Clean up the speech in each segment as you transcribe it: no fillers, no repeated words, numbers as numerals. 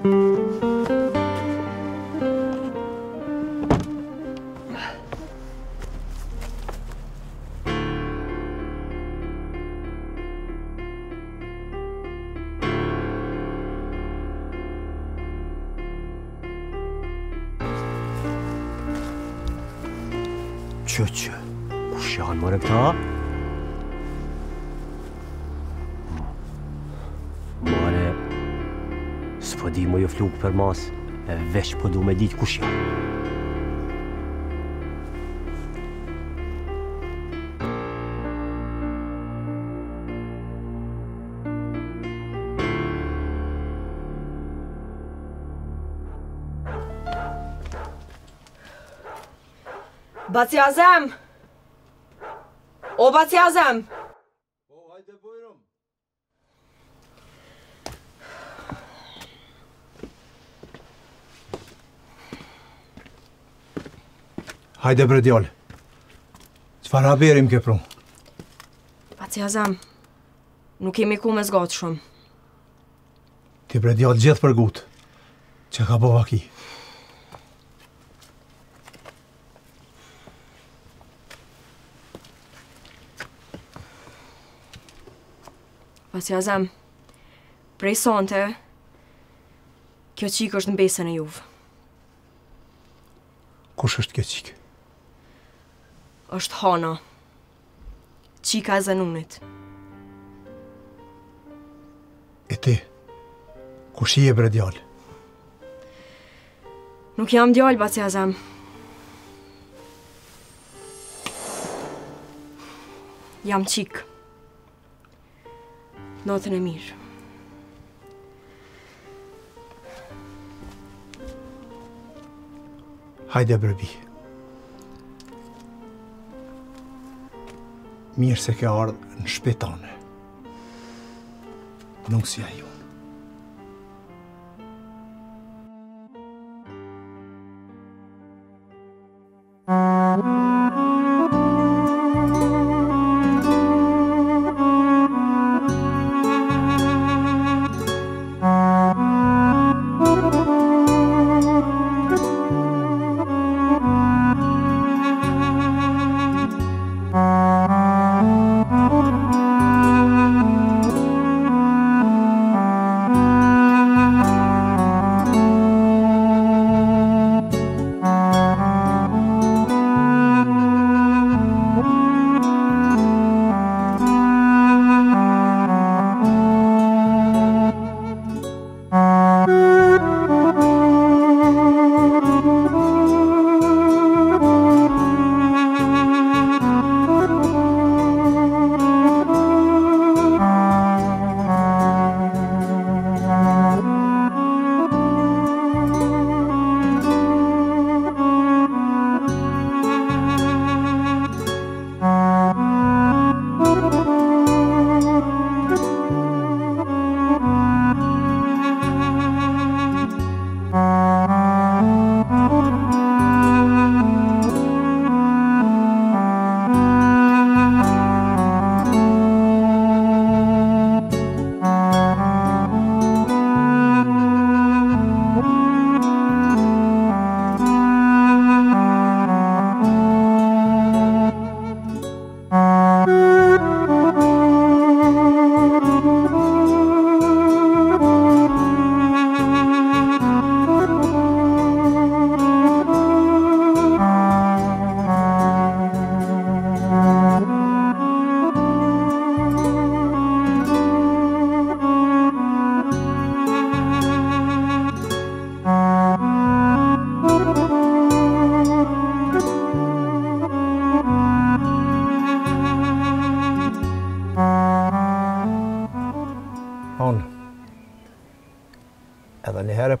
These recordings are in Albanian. Që, kush janë mëre këta? Mëre, s'po di më jo flukë për mas, e vesh po du me ditë kush janë. Baci Azem! O Baci Azem! O, hajde buyurun. Hajde bre djallë. Çfarë haberim ke pru? Baci Azem, nuk kemi ku me zgatë shumë. Ti bre djallë gjithë për gutë. Që ka bova ki? Baci Azem, prej sante, kjo qikë është në besën e juvë. Kush është kjo qikë? Është Hana, qika e Zenunit. E ti, kush i e bre djallë? Nuk jam djallë, Baci Azem. Jam qikë. Notën e mirë. Hajde brebi. Mirë se ke ardhë në shpetane. Nuk si a jonë.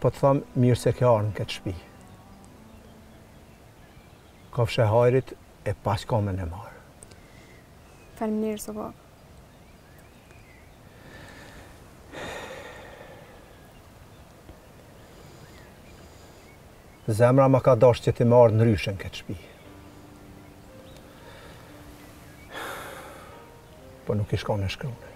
Po të thamë mirë se ke arë në këtë shpi. Kofshe hajrit e pas komen e marë. Falem njërë, so babë. Zemra ma ka dashë që ti me arë në ryshen këtë shpi. Po nuk i shkon e shkrunë.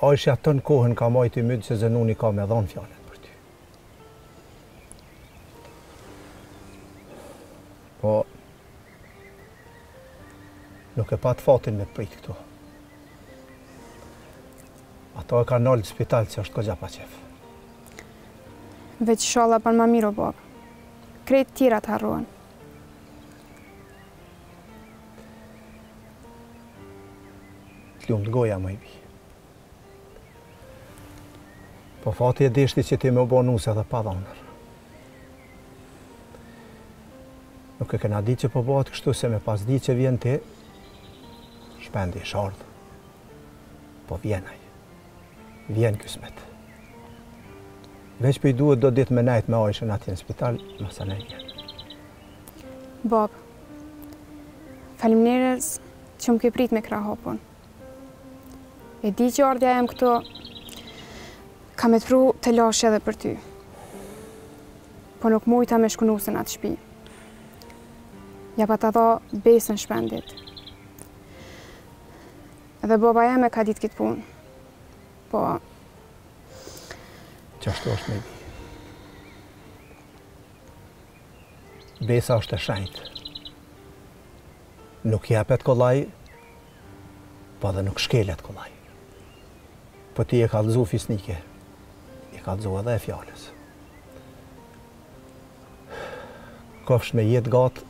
a ishja të në kohën ka majti mytë se Zenoni ka me dhanë fjalet për ty. Po, nuk e pat fatin me të prit këtu. Ato e ka nalë spital që është këgja pa qef. Veç shala për ma miro, babë. Krejt tjera të harruan. Të lumë të goja, më i bi. Po fati e deshti që ti me u bo nuse dhe pa dhanër. Nuk e këna di që po bëhat kështu se me pas di që vjen ti, shpendi e shardhë. Po vjenaj, vjen kësmet. Veç për i duhet do ditë me najtë me ajshën ati në spital, mësa ne vjen. Bob, falimnerës që më ke prit me krahopun. E di që ardhja jem këto, ka me të pru të lashe edhe për ty. Po nuk mujta me shkunusën atë shpi. Ja pa ta dha besën shpendit. Edhe baba jeme ka ditë kitë punë. Po... Qashtu është me bi. Besa është e shenjtë. Nuk jepet kollaj, po dhe nuk shkelet kollaj. Po ti e ka lëzu fisnike. Ka të zohë edhe e fjallës. Kofsh me jetë gatë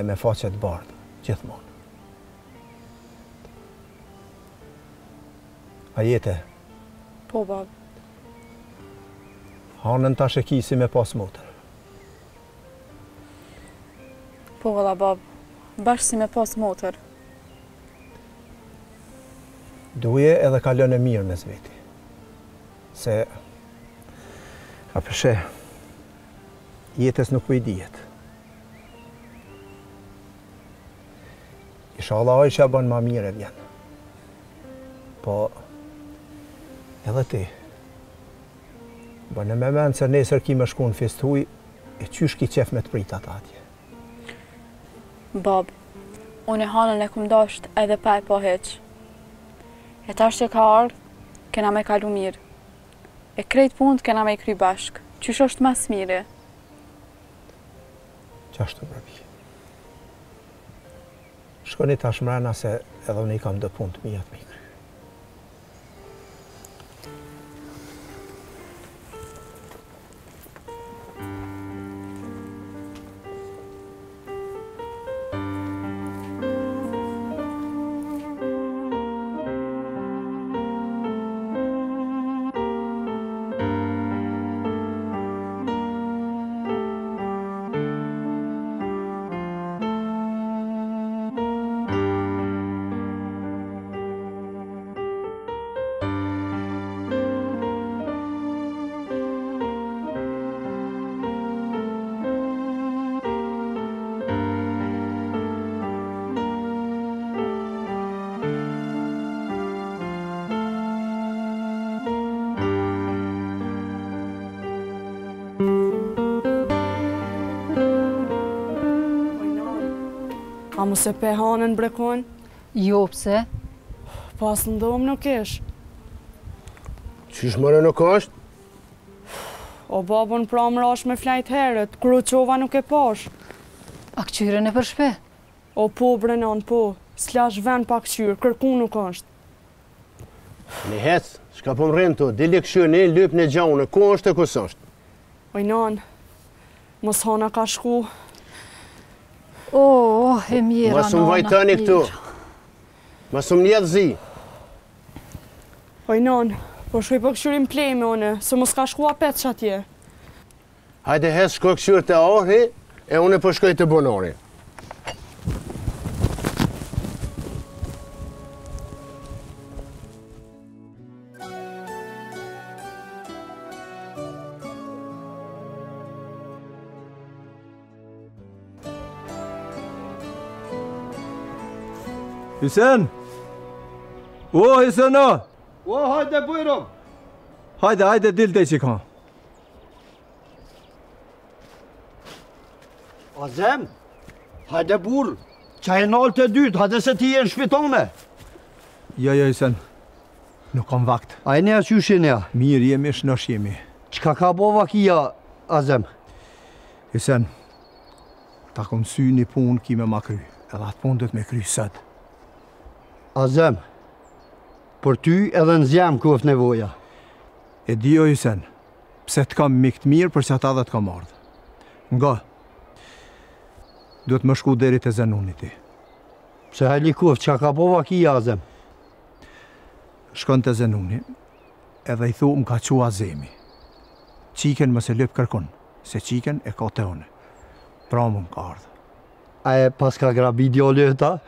e me faqet bardë, gjithmonë. A jetë? Po, babë. Hanën tash e kisi me pas motër. Po, valla, babë. Bashkë si me pas motër. Duje edhe kalon e mirë me zveti. Se... A përshe, jetës nuk për i dijet. Isha Allah ojshë e banë ma mire vjen. Po, edhe ti. Banë me menë se nesër ki me shku në festuj, e qysh ki qef me të pritat atje. Bab, unë e hanën e këmë dasht edhe pa e po heq. E tash që ka ardhë, kena me kalu mirë. E krejt punë të kena me i kry bashkë, qysh është mas mire. Qashtu, brabi. Shkoni tash mrena se edhe unë i kam dë punë të mija të me i kry. A mu se pe hanën brekon? Jo, pse? Pas në domë nuk ish. Qish mëre nuk është? O babën pra më rash me flajt herët, kroqova nuk e pash. A këqyre në për shpe? O po, brenan, po. Slash ven pa këqyre, kërku nuk është. Në hec, shka po më rento, dili këqyre në lyp në gjaunë, ku është e kësë është? Ojnan, mos hana ka shku. Oh, e mjera, nona, mjera. Masum vajtani këtu. Masum njetë zi. Oj, non, po shkuj për këshurim plejme, one, se mos ka shkua petë që atje. Hajde hes shkoj këshur të ahri, e une për shkoj të bonori. Hysen! O, Hysen, o! O, hajde, bujrom! Hajde, hajde, dilde që ka. Azem, hajde, burë, që e nalë të dytë, hajde se ti e në shpitone. Jo, Hysen, Nuk kam vakt. A e nea qysh e nea? Mirë jemi, shnosh jemi. Qka ka bova kia, Azem? Isen, ta kom sy një punë ki me ma kry. Edhe atë punë dhët me kry sët. Azem, për ty edhe në zjam ku është nevoja. E dio, Isen, pse t'kam mik t'mirë për që ata dhe t'kam ardhë. Nga, duhet më shku deri të Zenuni ti. Pse Halikov, qka ka bova kia, Azem? Shkon të Zenuni, edhe i thu më ka qua Azemi. Qiken më se lëp kërkon, se qiken e ka të one. Pra më ka ardhë. A e pas ka grabit djole ta?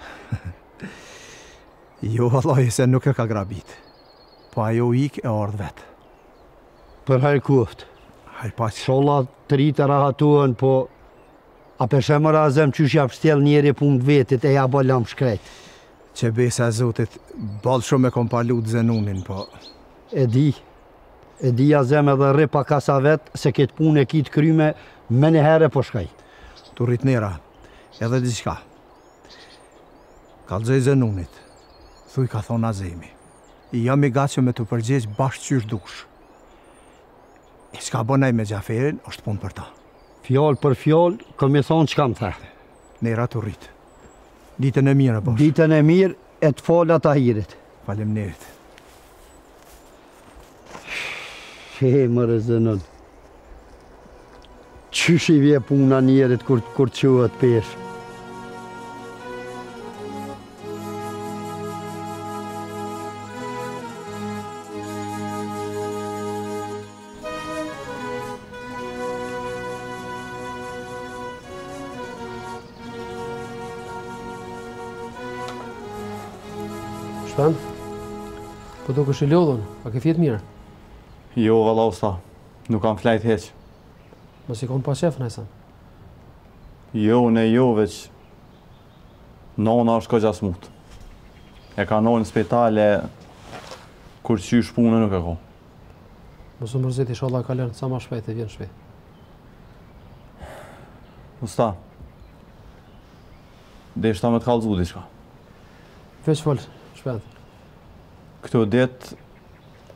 Jo, Allah, se nuk e ka grabit. Po ajo ik e ardhë vetë. Për herë kuft? Herë pas. Shola të rritë e rahatuën, po... A peshemër Azem qysh ja pështjel njeri punë vetit e ja balam shkrejt. Që besa Zotit, balë shumë e kom palut Zenunin, po... E di Azem edhe rri pa kasa vetë, se këtë punë e kitë kryme me një herë po shkaj. Turit nera, edhe diqka. Kalëzoj Zenunit, thuj ka thonë Azemi. I jam i gatë që me të përgjesh bashkë qysh dush. E s'ka bënaj me Gjaferin, është punë për ta. Fjallë për fjallë, këmë i thonë që kam thërë. Nera turit. Ditën e mirë, bosh. Ditën e mirë e të falat ahirit. Faleminderit. He, mërë Zenon. Qysh i vje puna njerit kur quhet pesh. Po do kështë i lodhën, a ke fjetë mirë? Jo, valla usta, nuk kam flajt heq. Mos i konë pa shefën, Hasan? Jo, veç... Nona është këgja smut. E ka nojnë spitale... Kur qysh punë nuk e ko. Mos u mërzit, ishallah ka lërnë, sa ma shpejt e vjen shpejt. Usta... Dhe ishta me t'kallëzu diqka. Veç folë, shpejt. Këto dit,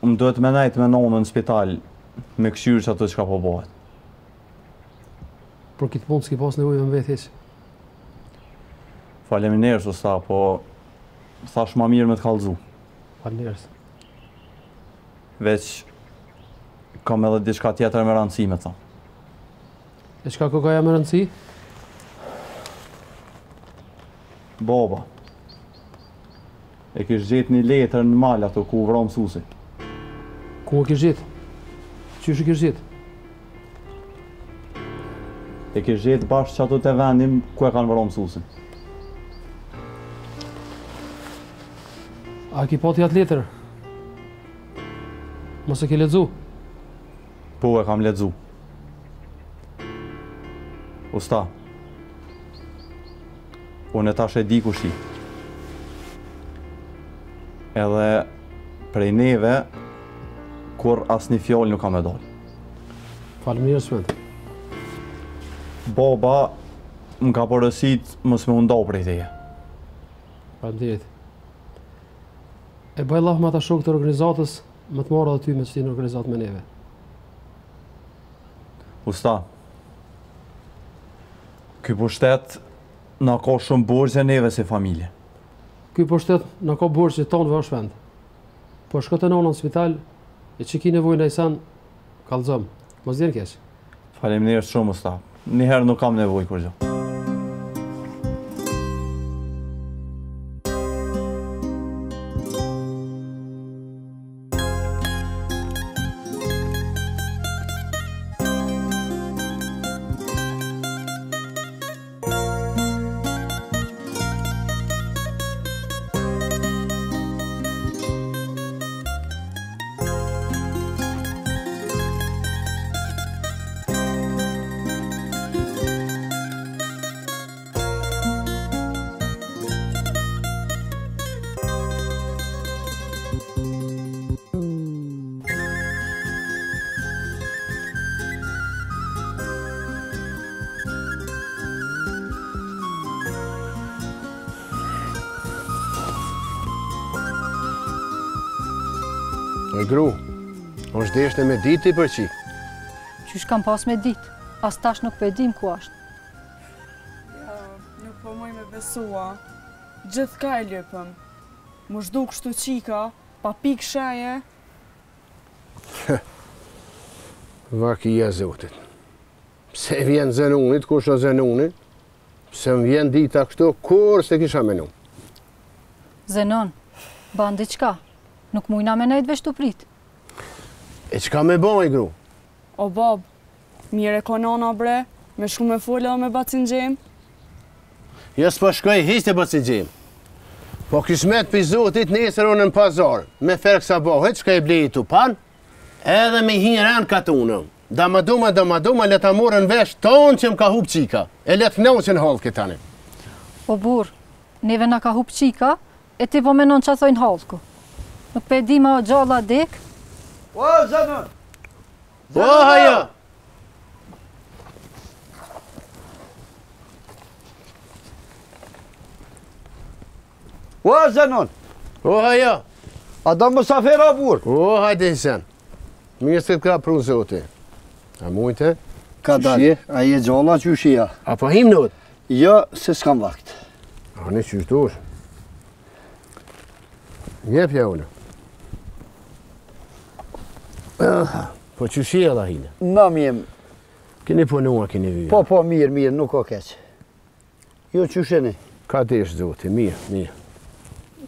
më duhet me najtë me nonë në spital, me këshyrë që ato që ka po bëhet. Por këtë punë s'ki pas nevojë me vetë heqë? Faleminderit, usta, po... Thash ma mirë me t'kallëzu. Faleminderit. Veç... Kam edhe diçka tjetër me rëndësi me ta. E çka ko ka ja me rëndësi? Baba. E kështë gjithë një letër në malë ato ku vra mësusi. Ku e kështë gjithë? Qysh e kështë gjithë? E kështë gjithë bashkë që ato të vendim ku e kanë vra mësusi. A ki pati atë letër? Mos e ke lexu? Po e kam lexu. Usta, unë e tash e di ku shi. Edhe prej neve, kur asë një fjallë nuk kam e dojnë. Falë mirë, Sven. Baba më ka përësit mësë me undohë prej teje. Falë dirit. E bajlaf ma ta shok të organizatës, më të marrë dhe ty me që ti në organizatë me neve. Usta, këj pushtet në ka shumë borgjë e neve si familje. Ky pushtet në ka borgjë që tonë vë është vend. Po shkote në spital, e që ki nevojnë e isan, kalëzëm. Mos djenë kesh. Faleminderit shumë, usta. Njëherë nuk kam nevojë kur gjë. E gru, është deshte me ditë i përqi. Qysh kam pas me ditë, as tash nuk pedim ku ashtë. Ja, nuk po moj me besua. Gjithë ka e lëpëm. Më shdu kështu qika, pa pikë shaje. Vakia zotit. Pse vjen Zenunit, kush o Zenunit? Pse më vjen dita kështu, kur se kisha menu? Zenon, bandi qka? Nuk mujna me nejtve shtu prit. E qka me baj, gru? O, bab, mire konona bre, me shku me fola me bacin gjem. Jës po shkoj histe bacin gjem. Po kismet për zotit nesër unë në pazar, me fer kësa bohet, qka e blej tu pan, edhe me hiren katunëm. Dama duma, leta morën vesh tonë që më ka hup qika, e letë knau që në halë këtë tani. O burë, neve na ka hup qika, e ti po menon që athojnë halëku. Nuk pe di ma o gjalla dikë. O, Zenon! O, haja! O, Zenon! O, haja! A da mësafera, burë? O, hajde sen. Mirë së këtë ka prunë zote. A mujte? Ka dalë, a je gjalla që shia. A pa him nëtë? Jo, se s'kam vakt. A në që shtush? Njepja unë. Po që shia da hine? Na mjem. Kini punua, kini vyja. Po, mirë, nuk o keqë. Jo që shini. Ka desh, zoti, mirë.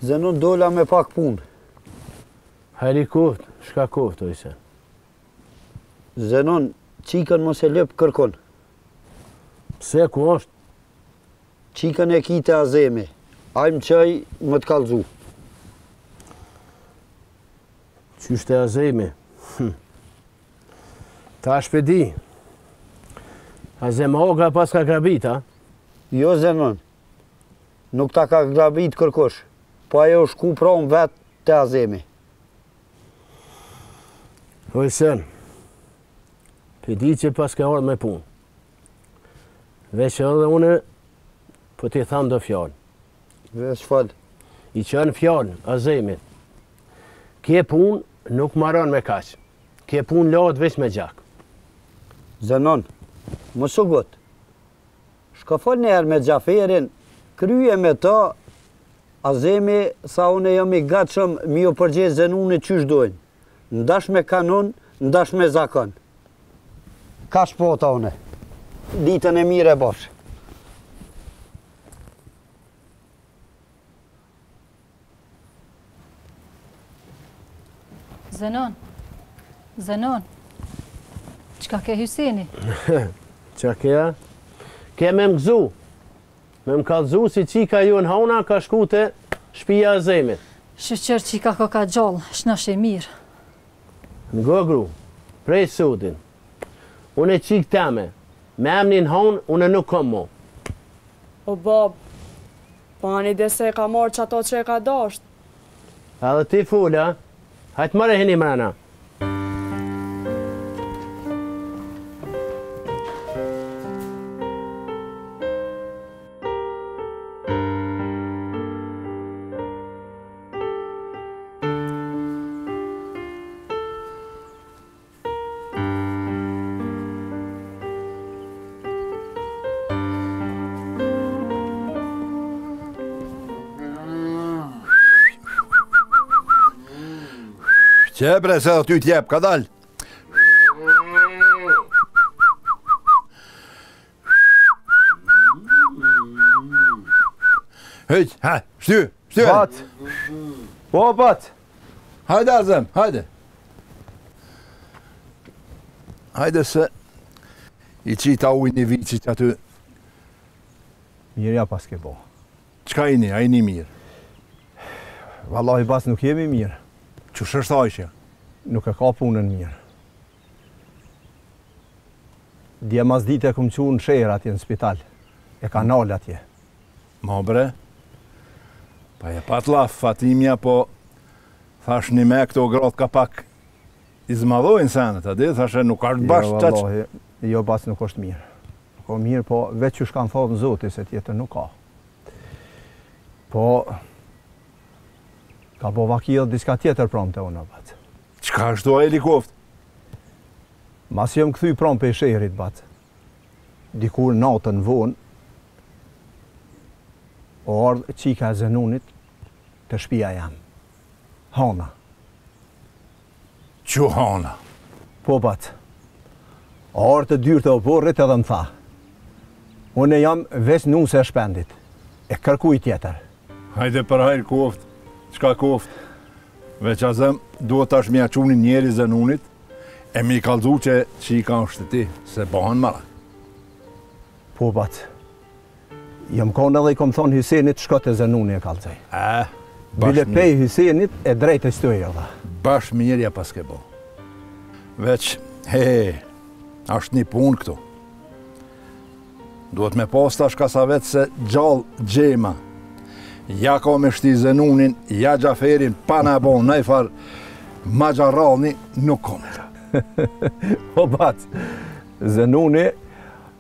Zenon dola me pak punë. Heri kohët, shka kohët o isen. Zenon, qikën mos e lëpë kërkon. Pse, ku është? Qikën e kite azemi. Ajmë qaj më të kalzu. Qyshte azemi? Ta shpedi. Azema oga pas ka grabit, a? Jo, Zenon. Nuk ta ka grabit kërkosh. Po ajo shku prom vetë të azemi. Hojsen. Pedi që pas ka orë me punë. Vesh edhe une, po ti thamë do fjallë. Vesh falë. I qënë fjallë, azemit. Kje punë, nuk maron me kaqë. Kje punë lohet vesh me gjak. Zenon, më sugot. Shka falë njerë me Gjaferin, kryje me ta, azemi, sa une jam i gatshëm, mi o përgjej Zenunit qysh dojnë. Ndash me kanon, ndash me zakon. Ka shpota une, ditën e mire bosh. Zenon, qka ke Hyseni? Qa kea? Ke me më gzu, me më kalzu si qika ju në hauna ka shku të shpia e zemit. Shqyqër qika ko ka gjallë, shnash e mirë. Ngo gru, prej sotin. Unë e qikë teme, me emnin honë, unë nuk kom mo. O, bab, pani dhe se e ka marrë që ato që e ka dasht. Edhe ti fula, hajtë mërë e hini mërëna. Qe bre, se dhe ty t'jep, ka dal? Hyq, ha, shty! Bat! Po, bat! Hajde, Azem, hajde! Hajde se... I qita ujnë i vicit aty... Mirja pas ke bo. Qka i një, a i një mirë? Vallahi, bas, nuk jemi mirë. Që shërthajshja? Nuk e ka punën mirë. Dje mas dite këmë qunë shërë atje në spital. E ka nalë atje. Ma bre, pa e pat laf Fatimja, po thash një me këto gratë ka pak izmadhojnë senet, a di? Thashe nuk është bashkë qëtë... Jo, vallahi, jo basë nuk është mirë. Nuk o mirë, po veç që shkanë thonë zoti, se tjetër nuk ka. Po... Ka po vakilë diska tjetër promë të unë, abat. Qka është do helikoft? Mas jëmë këthy pram për sherit, bat. Dikur natën vonë, o ardhë qika e Zenunit të shpia jam. Hana. Që Hana? Po, bat. O ardhë të dyrë të oporrit edhe më tha. Une jam veç nuse e shpendit. E kërkuj tjetër. Hajde për hajrë koft, qka koft. Veç a zem, duhet tash mja quni njeri Zenunit, e mi kalzu që i ka në shteti, se bahan mara. Po, bat. Jëmë kone dhe i kom thonë Hysenit, shkote Zenunit e kalzaj. Bile pej Hysenit e drejt e stojë edhe. Bash mirja paske bo. Veç, he, ashtë një punë këtu. Duhet me pas tash ka sa vetë se gjallë gjema. Ja ka me shti Zenunin, ja Gjaferin, pa në bon, nejfar, ma gjarralni, nuk kome. O batë, Zenuni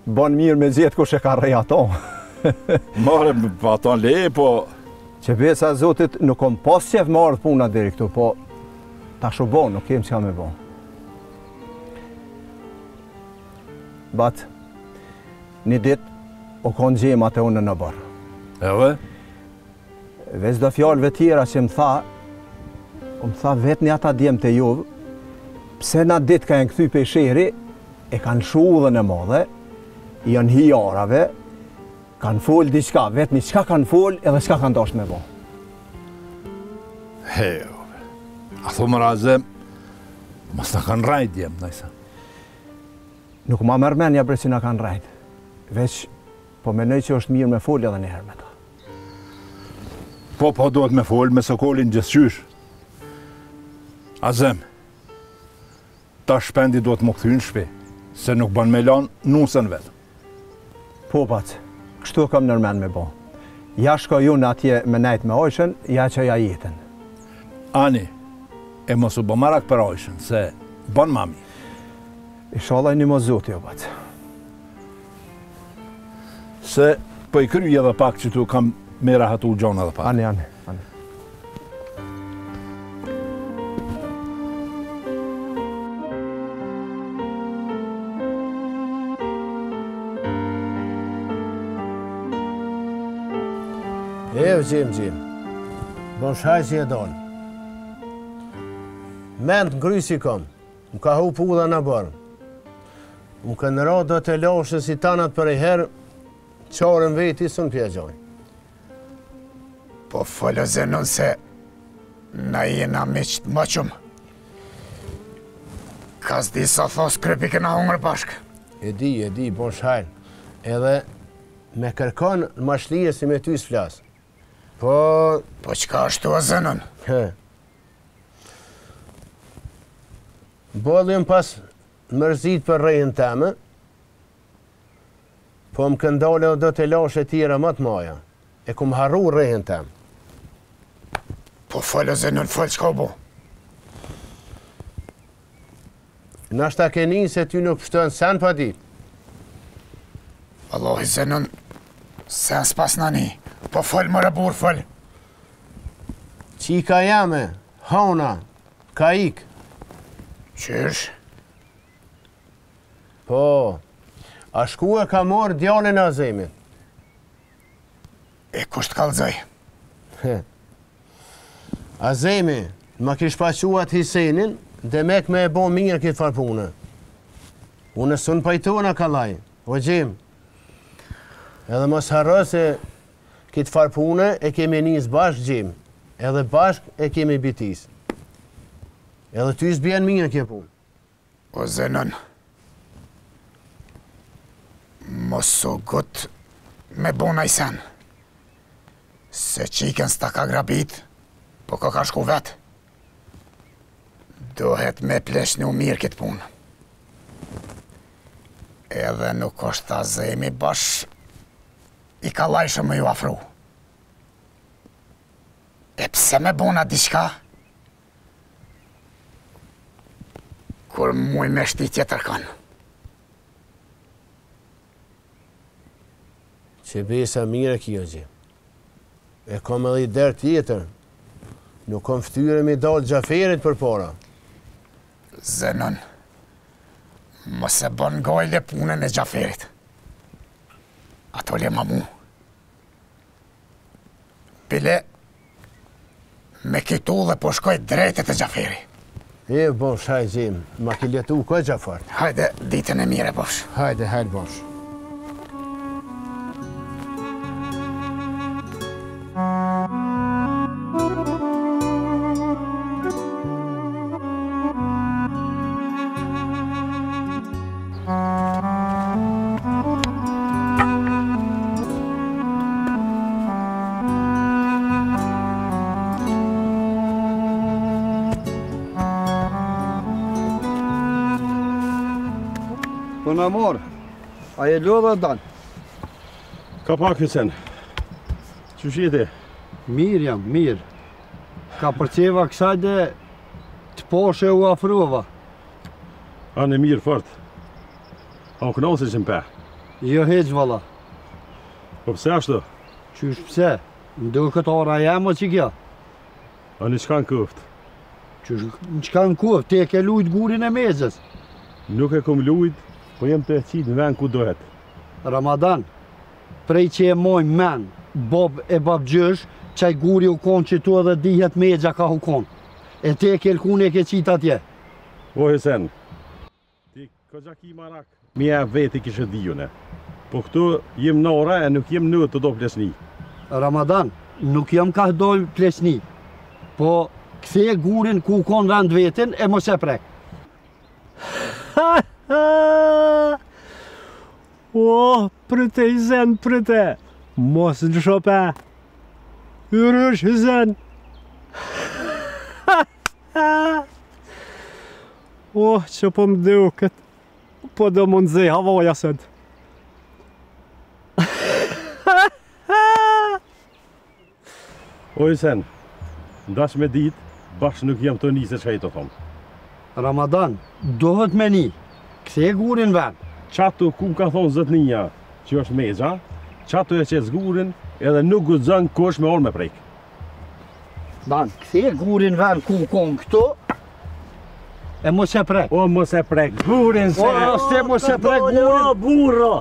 ban mirë me gjithë kush e ka rejë aton. Mare, pa aton le, po... Që besa zotit nuk kom pas qef ma ardhë puna diri këtu, po tash u bon, nuk kem që ka me bon. Batë, një dit, o konë gjema të unë në barë. Edhe? Vez do fjallëve tjera që më tha vetë një ata djemë të jovë, pse na ditë ka e në këthy pesheri, e kanë shu dhe në madhe, i janë hijarave, kanë folë diqka, vetë një qka kanë folë edhe qka kanë dashtë me bo. Hejove, a thumë raze, mas në kanë rajt djemë, nëjsa. Nuk ma mërmenja bre që në kanë rajt, veç po menoj që është mirë me folë edhe njëherë me ta. Po, po, duhet me folë me Sokolin gjithqysh. Azem, ta shpendi duhet më këthy në shpi, se nuk ban me lanë nusën vetë. Po, patë, kështu kam nërmen me bo. Ja shko ju në atje me nejtë me Ajshen, ja që ja jetën. Ani, e mosu bo marak për Ajshen, se ban mami. Ishala i një më zotë jo, patë. Se, po i kryje dhe pak që tu kam... me rahatu gjona dhe pa. Ani, ani. Ev, gjim, bon shaj që e donë. Mend ngrysi kom, më ka hu pudha në bërë. Më kënë ratë dhe të lashën si tanat për e herë, qarën veti së në pjegjojnë. Po folo Zenon se na jena miqët më qumë. Ka s'di sa thos krypi këna hungër bashkë. E di, bon shajnë. Edhe me kërkon në mashlije si me ty s'flasë. Po... Po qka ashtu o Zenon? Bollim pas mërzit për rejën teme, po më këndole do të lashe tjera më të maja. E ku më harru rejën teme. Po falo Zenon, falë qka bo? Nashta kenin se ty nuk pështën sen pa dit. Allahi Zenon, sen s'pas nani. Po falë më rëbur, falë. Qika jame, Hana, ka ik. Qysh? Po, a shku e ka morë djallin Azemit. E kusht kalzaj? He. Azemi, ma kish paquat Hysenin dhe mek me e bo mirë këtë farpune. Unë së në pajtona kalaj, o gjim. Edhe mos harro se këtë farpune e kemi njës bashkë gjim, edhe bashkë e kemi bitis. Edhe ty s'bjen mirë këtë punë. O Zenon, mos so gotë me bo najsen, se qiken s'ta ka grabit, po ka ka shku vetë. Dohet me pleshnu mirë këtë punë. Edhe nuk është ta zemi bash, i ka lajshë më ju afru. E pse me bona diqka? Kur muj me shti tjetër kanë. Që besa mire kjo gjë. E kom edhe i der tjetër. Nuk kom ftyre mi dalë Gjaferit për para. Zenon, mos e bën gojle punën e Gjaferit. Ato le ma mu. Bile, me kitu dhe po shkoj drejtet e Gjaferi. E, bosh, hajgjim, ma ki letu ko Gjafar. Hajde, ditën e mire, bosh. Hajde, hajde, bosh. Amor, a e lodha dan? Ka pak Hysen. Që shiti? Mirë jam, mirë. Ka përceva kësajde të poshe u afrova. Anë mirë fort. A u kënose që mpe? Jo heq valla. Po pse ashtu? Qysh pse? Ndu këtë ora jam o që kja? A në qka në kuft? Qysh në qka në kuft? Te ke lujt gurin e mezës. Nuk e kom lujt. Po jem të e qitë në vend ku dohet. Ramadan, prej që e mojnë men, bob e babgjysh, qaj guri u konë që tu edhe dihet me gja ka u konë. E te e kelkune e ke qitë atje. O Hysen, ti ka gjaki marak, mja veti kishe dijune. Po këtu jem në ora e nuk jem në të do plesni. Ramadan, nuk jem ka dojnë plesni. Po këthe gurin ku u konë rand vetin e mos e prek. Ha! O, prëte Hysen, prëte, mos në shope, yrësh Hysen. O, që po më dëu këtë, po do më nëzëj havaja sëtë. O Hysen, ndash me ditë, bashkë nuk jam të një se që e të thomë. Ramadan, dohet me një. Këthe gurin ven. Qato ku ka thonë zëtninja që është meza, qato e qëtë gurin edhe nuk gudzën kush me orë me prejkë. Dan, këthe gurin ven ku konë këto, e mos e prejkë. O, mos e prejkë gurin se... O, ste mos e prejkë gurin. O, burra!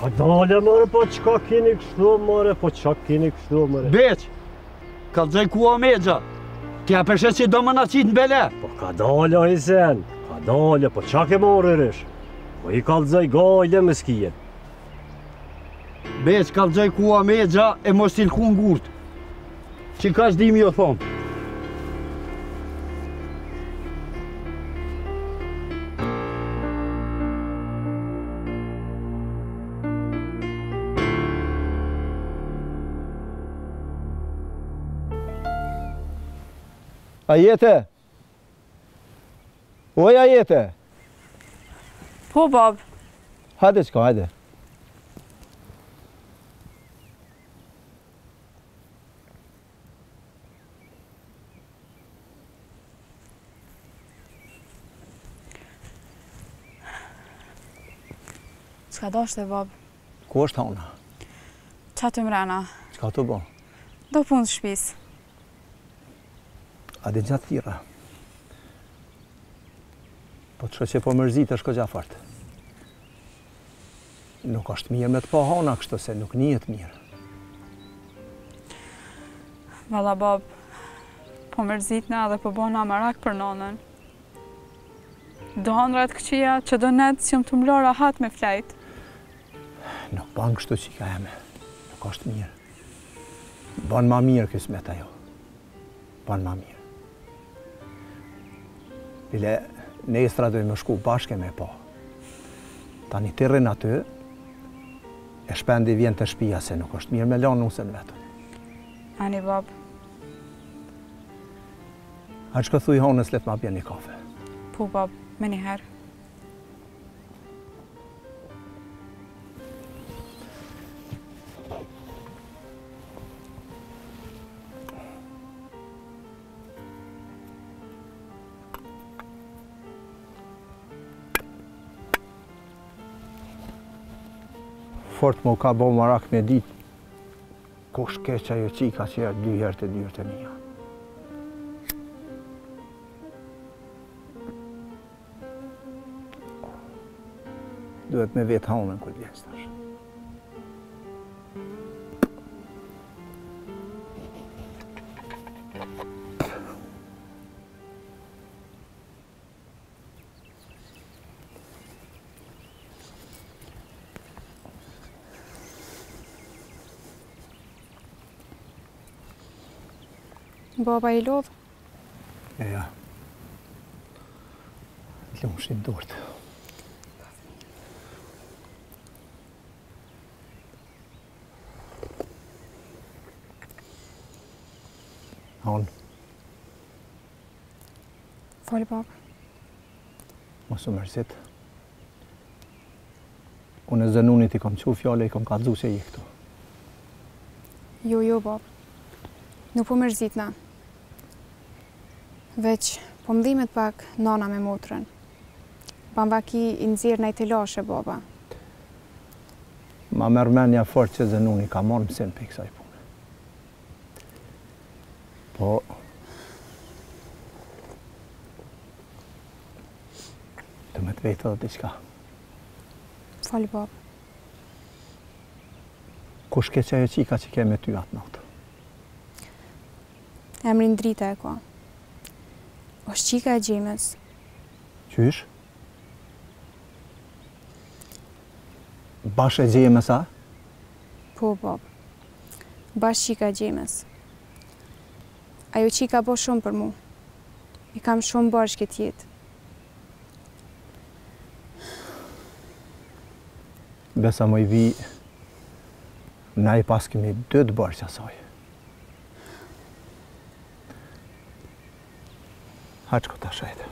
Ka dole mërë, po qka kini kështu mërë, po qka kini kështu mërë. Beq, ka të zëj ku o meza. Kja përshet që do më në qitë në bele. Po ka dole, Hysen. Dole, po qa ke morë rësh? Po i kalëzaj gajle më skijen. Beq, kalëzaj kua me gja e mos t'il ku ngurt. Që ka shdimi jo thomë. A jetë? Oja jetë? Po, bab. Hajde qka, hajde. Qka do shte, bab? Ku është hauna? Qa të mrena. Qka të bo? Do punë të shpis. A dhe gjatë thira. Po të shko që po mërzit e shko Gjafart. Nuk është mirë me të pa hana kështu se nuk njët mirë. Valla bab, po mërzit na dhe po bona marak për nonën. Do hanrat këqia që do netë si më të mlo rahat me flajt. Nuk ban kështu që ka eme. Nuk është mirë. Ban ma mirë kësmet ajo. Ban ma mirë. Bile, ne i stradojmë shku bashke me po. Ta një të rrinë aty, e shpendi vjen të shpia se nuk është mirë me lanë nusën vetën. Ani, babë. A që këthu i honës letë ma bje një kafe? Po, babë, me një herë. Fort më ka bo marak me dit, ku shkeqa jo qika që jatë dy herë të mija. duhet me vetë hanën kur vjes tash. Baba i lodhë? Ja. Lëmë shqip dorët. Hanë. Falë, baba. Mosu mërësit. Unë e zënunit i kom që fjale, i kom ka dhu që i këtu. Jo, jo, baba. Nuk po mërzit na. Veç, po mdhimet pak nana me motrën. Bambaki i nëzirë nëjtë i lashe, baba. Ma mërmenja fort që zënuni ka marrë mësim për kësaj punë. Po... të me të vetë dhe diqka. Fali, baba. Kush ke që e qika që ke me ty atë natë? Emrin Drita e ka. Oshtë qika e Gjimës. Qysh? Bashë e Gjimës, a? Po, bab. Bashë qika e Gjimës. Ajo qika bo shumë për mu. I kam shumë bërsh këtë jetë. Besa më i vi, na i pas kemi dëtë bërsh asaj. Haqë këtë të shajtë.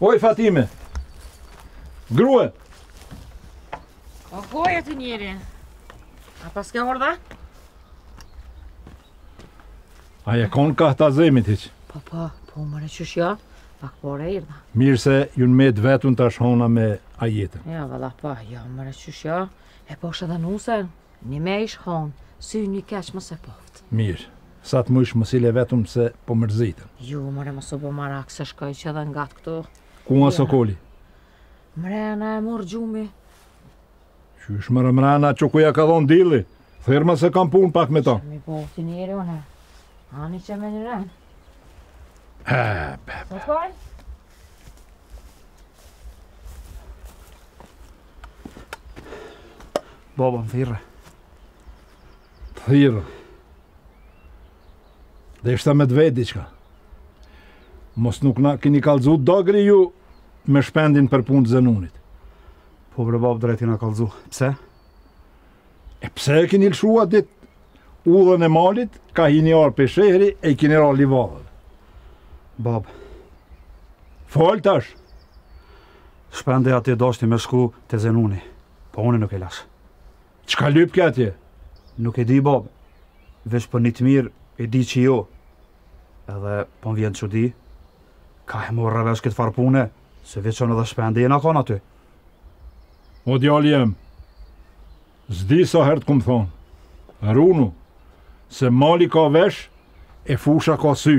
Oj, Fatime! Grue! O, goja të njeri! A pas ke orda? Aja konë ka të azemit hiqë? Pa, pa, po mëre qësh ja, pak pore e irda. Mirë se ju në med vetën të ashona me ajetën. Ja, valla, pa, ja, mëre qësh ja, e poshtë edhe nusën, një me ishë honë, sy një keqë më se poftë. Mirë, sa të më ishë mësile vetëm se po mërzitën. Jo, mëre mësë po marak, se shkoj që edhe nga të këto. Ku nga Sokoli? Mëre, na e morë gjumi. Qysh mëre mrena që ku ja ka dhonë dili, thërma se kam punë pak me ta. Ani që me një rënë. Sokoj? Baba, më thirë. Thirë. Dhe ishta me dvejt diqka. Mos nuk na kini kalzu dogri ju me shpendin për punë të zënunit. Po bre babë drejti na kalzu. Pse? E pse e kini lëshua ditë? Udhën e malit, ka hini arë për shehri e i kini ra livadhën. Babë. Falë tash. Shpende ati dashti me shku të Zenuni, po une nuk e lash. Qka lypë kja atje? Nuk e di, babë. Vesh për një të mirë, e di që jo. Edhe, po më vjenë që di, ka e morë rëvesh këtë farpune, se veçon edhe shpende e në kanë aty. O djali jem, zdi sa hertë këmë thonë. Runu. Se mali ka vesh, e fusha ka sy.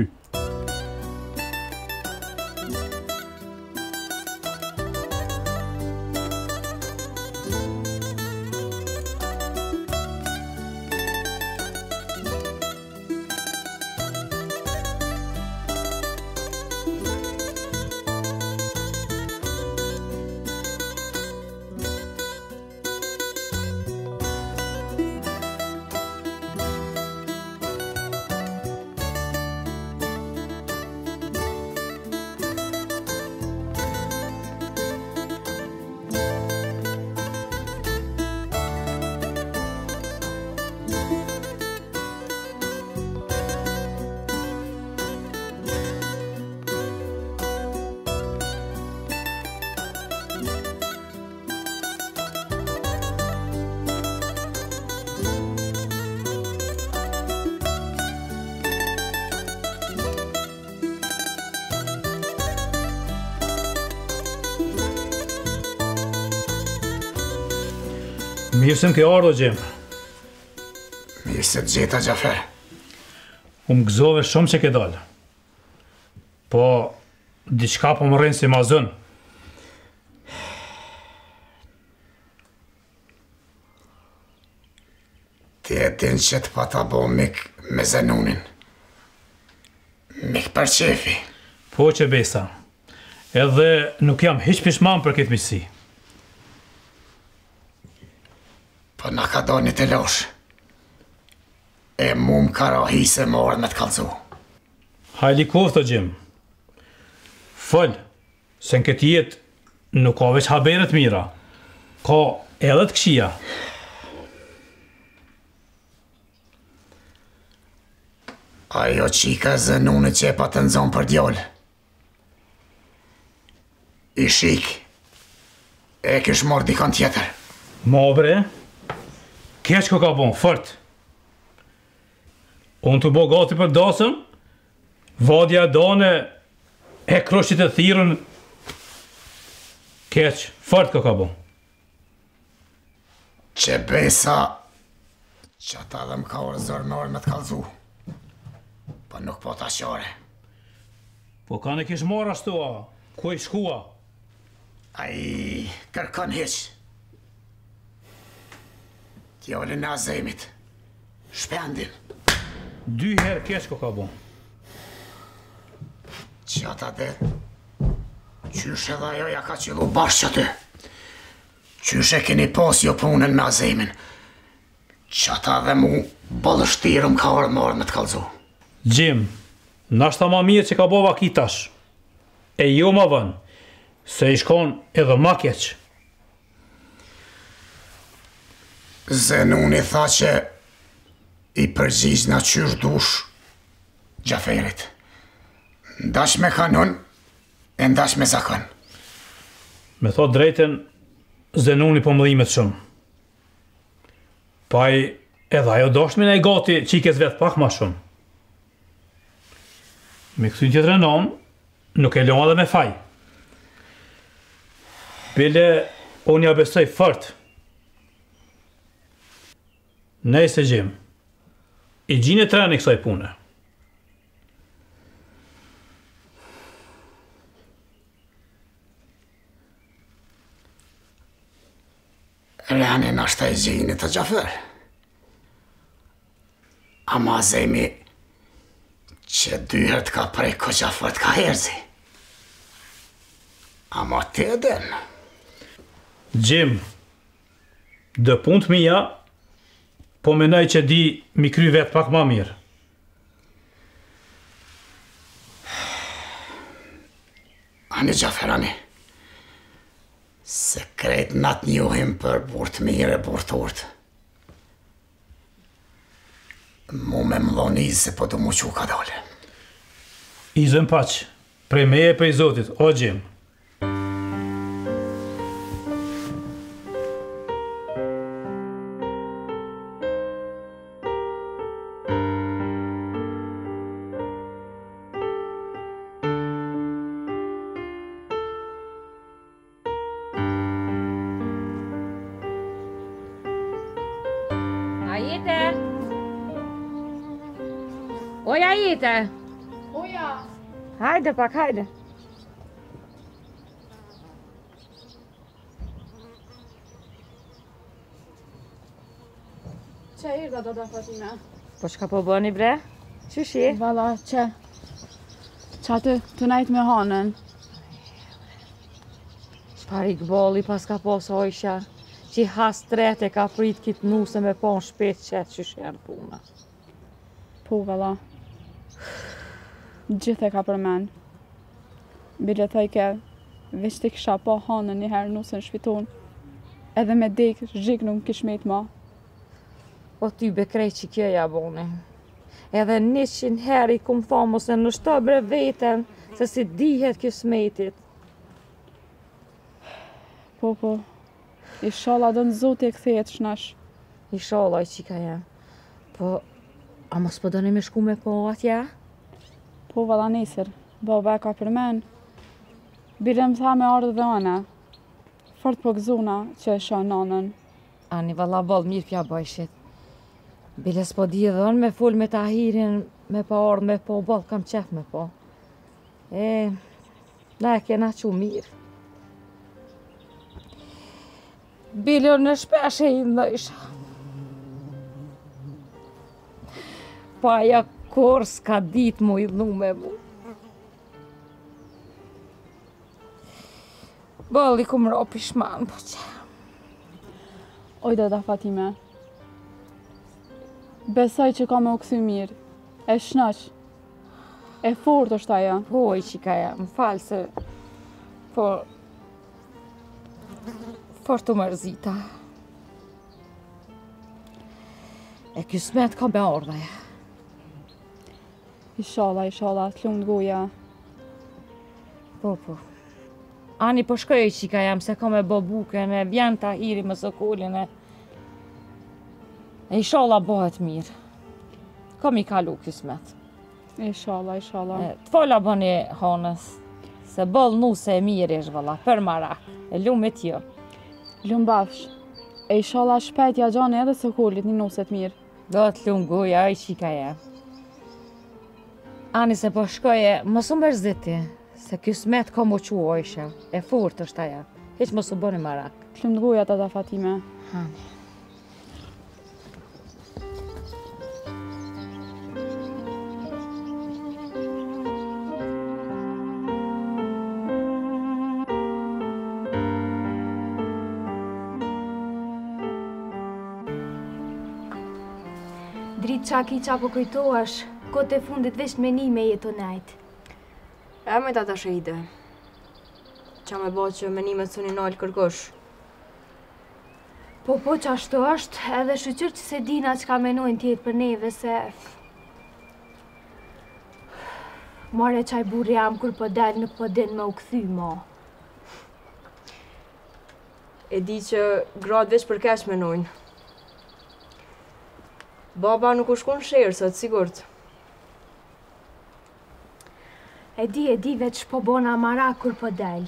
Mirë se më ke ardhur Xhemë. Mirë se të gjeta Xhafer. Unë gëzove shumë që ke dalë. Po, diçka po më rrinë si mazën. Ti e din që të pata bo mik me Zenunin. Mik për qefi. Po që besa. Edhe nuk jam hiç pishman për këtë miqësi. Po na ka do një të losh. E mu më karahi se më orën me të kalzu. Hajli koftë, Xhem. Fëll, se në këtë jetë nuk ka veç haberet mira. Ka edhe të këshia. Ajo qika Zenune që e pa të nëzon për djollë. I shik. E kësh mor dikon tjetër. Mobre? Kjeq ko ka bon, fort. Unë të bo gati për dasëm, vadja dane, e kroshit e thirën, kjeq, fort ko ka bon. Që besa, që ta dhe më ka orë zërnore me të kalzu, pa nuk po të ashore. Po ka në kish marrë ashtu, ku i shkua? Ai, kërkon hiqë. Djole në azemit, shpendim. Dy herë kesh ko ka bon. Qata dhe, qyshe dhe joja ka qëllu bashkë që ty. Qyshe keni pas jo punën me azemin. Qata dhe mu bëllështirëm ka orë më orë me të kalzu. Xhem, nashta ma mirë që ka bova kitash. E jo ma vën, se i shkon edhe ma keqë. Zenuni tha që i përgjigj në qysh dush Xhaferit. Ndash me kanon, e ndash me zakon. Me thot drejten, Zenuni po mëdhimet shumë. Paj edhe ajo doshmin e gati që i kes vetë pak ma shumë. Me këtyn që të renom, nuk e lona dhe me faj. Bile, unë ja besoj fort. Nejse Xhem, i gjine treni kësaj pune. Rani nashta i gjine të Xhafer. Ama zemi që dyhert ka prej ko Xhafer t'ka herzi. Ama të edhen. Xhem, dë punë të mija, po menaj që di mi kry vetë pak ma mirë. Ani Xhafer, ani. Se krejt natë njohim për burtë mirë e burtë urtë. Mu me më dhoni se po du mu që ka dole. Izën paqë, prej meje e prej Zotit, o Xhem. Hajde pak, hajde. Që e irda do da Fatime? Po që ka po bëni bre? Qysh i? Vala, që? Që atë të najtë me hanën? Shpar i gëboli pas ka posë hojshja. Që i has trete ka frit kitë nuse me po në shpet që qysh e në puna. Po, vala. Gjithë e ka përmen. Bile të ike, veç të kisha pa hanën njëherë nusën shfiton, edhe me dek zhik nuk kishmet ma. O ty bekrej që kje jaboni. Edhe 100 heri kumë thamë ose në shtabre veten, se si dihet kishmetit. Po, po, ishala do në zote e këthejet shnash. Ishala i qika ja. Po, a mos po do në me shku me po atja? Po, valla nesër, baba e ka përmen. Bire më tha me ardhë dhe ana. Fort po gëzuna që e shë nanën. Ani valla bol mirë pja bajshit. Bile s'po di edhe on me full me Tahirin, me pa ardhë, me po bol, kam qef me po. E, na e kena që mirë. Bile në shpesh e indojsh. Pa ja kur s'ka dit mu idhnu me mu. Bol i ku më ropi shman, po që. Ojda da Fatime. Besoj që ka me u kësy mirë. E shnaq. E fort është aja. Po, i qika ja. Më falë se... Po... Fort të mërzita. E kësmet ka me orda ja. Ishala, të lumë të goja. Po. Ani po shkoj e qika jam, se ka me bo buken e vjen Tahiri më sokolin e... Ishala bëhet mirë. Kom i kalu kismet. Ishala. Të fola bëni honës, se bëll nuse e mirë ish valla, për mara, e lumë e tjo. Lumë bafsh, e ishala shpejt ja gjane edhe sokolit një nuset mirë. Do të lumë goja, e qika jam. Ani se po shkoj e, mësë më rëziti. Se kismet ka më qua isha, e furt është aja. Heq më së bëni marak. Këllëm të goja të da Fatime. Hani. Dritë qaki qa po kujtoash, kote fundit vesh menime jetë onajt. E me ta shëjde. Qa me bo që menimet së një nalë kërkosh. Po, qa shto është, edhe shqyqyr që se dina që ka menojnë tjetë për neve se... Mare qaj burë jam kur po del nuk po din me u këthy ma. E di që gratë veç për kesh menojnë. Baba nuk u shkon shërë, së të sigurët. E di veç po bona marak kur po del.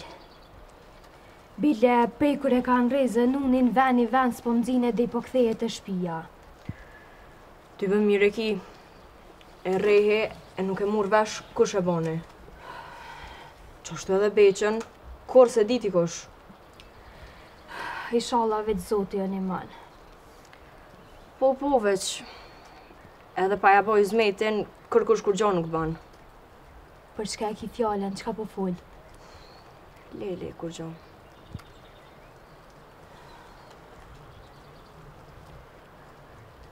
Bile pej kur e kanë reze nunin ven s'po mdzine dhe i po ktheje të shpia. Ty bën mire ki, e rehe e nuk e mur vesh kush e bone. Qoshtu edhe beqen, kur se diti kush. Ishala veç zoti o një man. Po veç, edhe pa ja boj zmetin kërkush kur gjo nuk ban. Për çka e ki fjallën, çka po fol? Lele, kur gjo.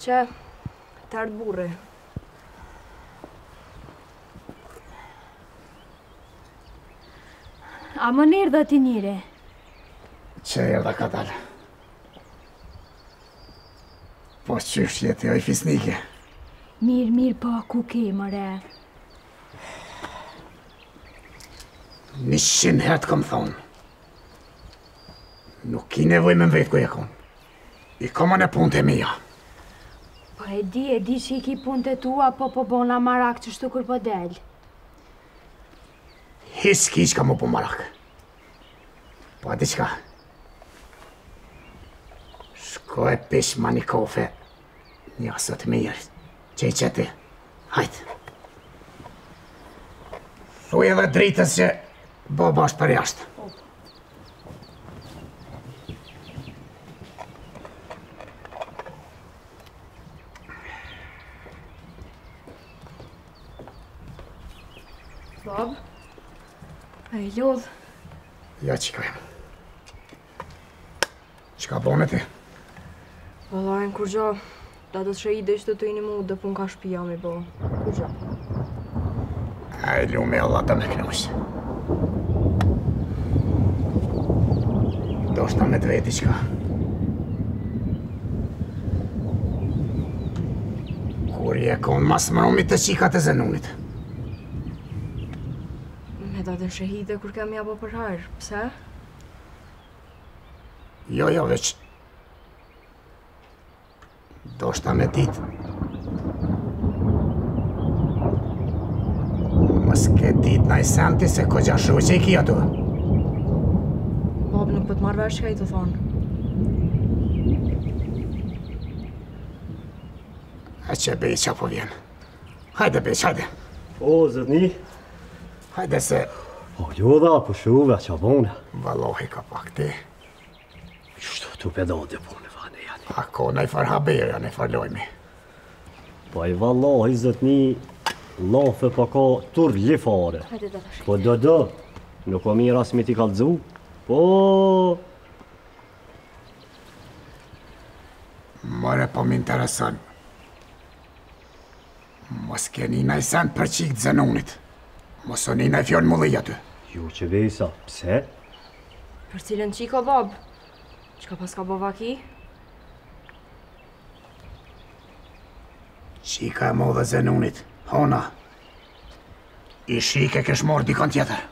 Që, të ardë burre. A më nërë dhe ti njëre? Që e rëda ka dalë. Po qysh jeti oj fisnike. Mirë, po ku ke mëre. 100 herë të kam thonë. Nuk ki nevoj me mvetë ku e kom. I koma në punë të mija. Po e di që i ki punë të tua, po bona marak që shtu kur po del. Hish ki që ka mu po marak. Po ati qka. Shko e pish ma një kofe. Një asot mirë. Që i qeti. Hajtë. Thuj edhe dritës që... Baba është për jashtë. Bab? E i lodhë? Ja, qika jam. Qka bone ti? Vëllajnë, kur gjo, da do të shëjde ishte të i një mu dhe pun ka shpija me bo. Kur gjo? E i lume, Allah da me knusë. Do shta me drejti qka. Kur je konë mas mërumit të qikat e zenunit. Me do të shëhide kur kam ja po për harë, pse? Jo, veç. Do shta me ditë. Mës ke ditë na i senti se ko gjashu që i kia tu. Babë, nuk për të marrë verë shkaj të thonë. që bej qa po vjen. Hajde bej, hajde. O, zëtni. Hajde se... O, jodha, po shuve, qa bune. Valohi ka pak ti. Jushtu, tu pedode bune, vane, jani. Ako, ne i far haberja, ne i far lojmi. Po i valohi, zëtni, lofe po ka tur lifare. Hajde, da vashkite. Po dëdë, nuk o mirë asmi ti kalëzu. Po... Mëre po më interesën. Mos keni nëj sen për qikë të zënunit. Mos o nëj fjonë mulli aty. Ju që vejsa, pse? Për cilën qiko, babë. Qka pas ka bova ki? Qika e mo dhe zënunit. Hona. I shike kësh morë dikon tjetër.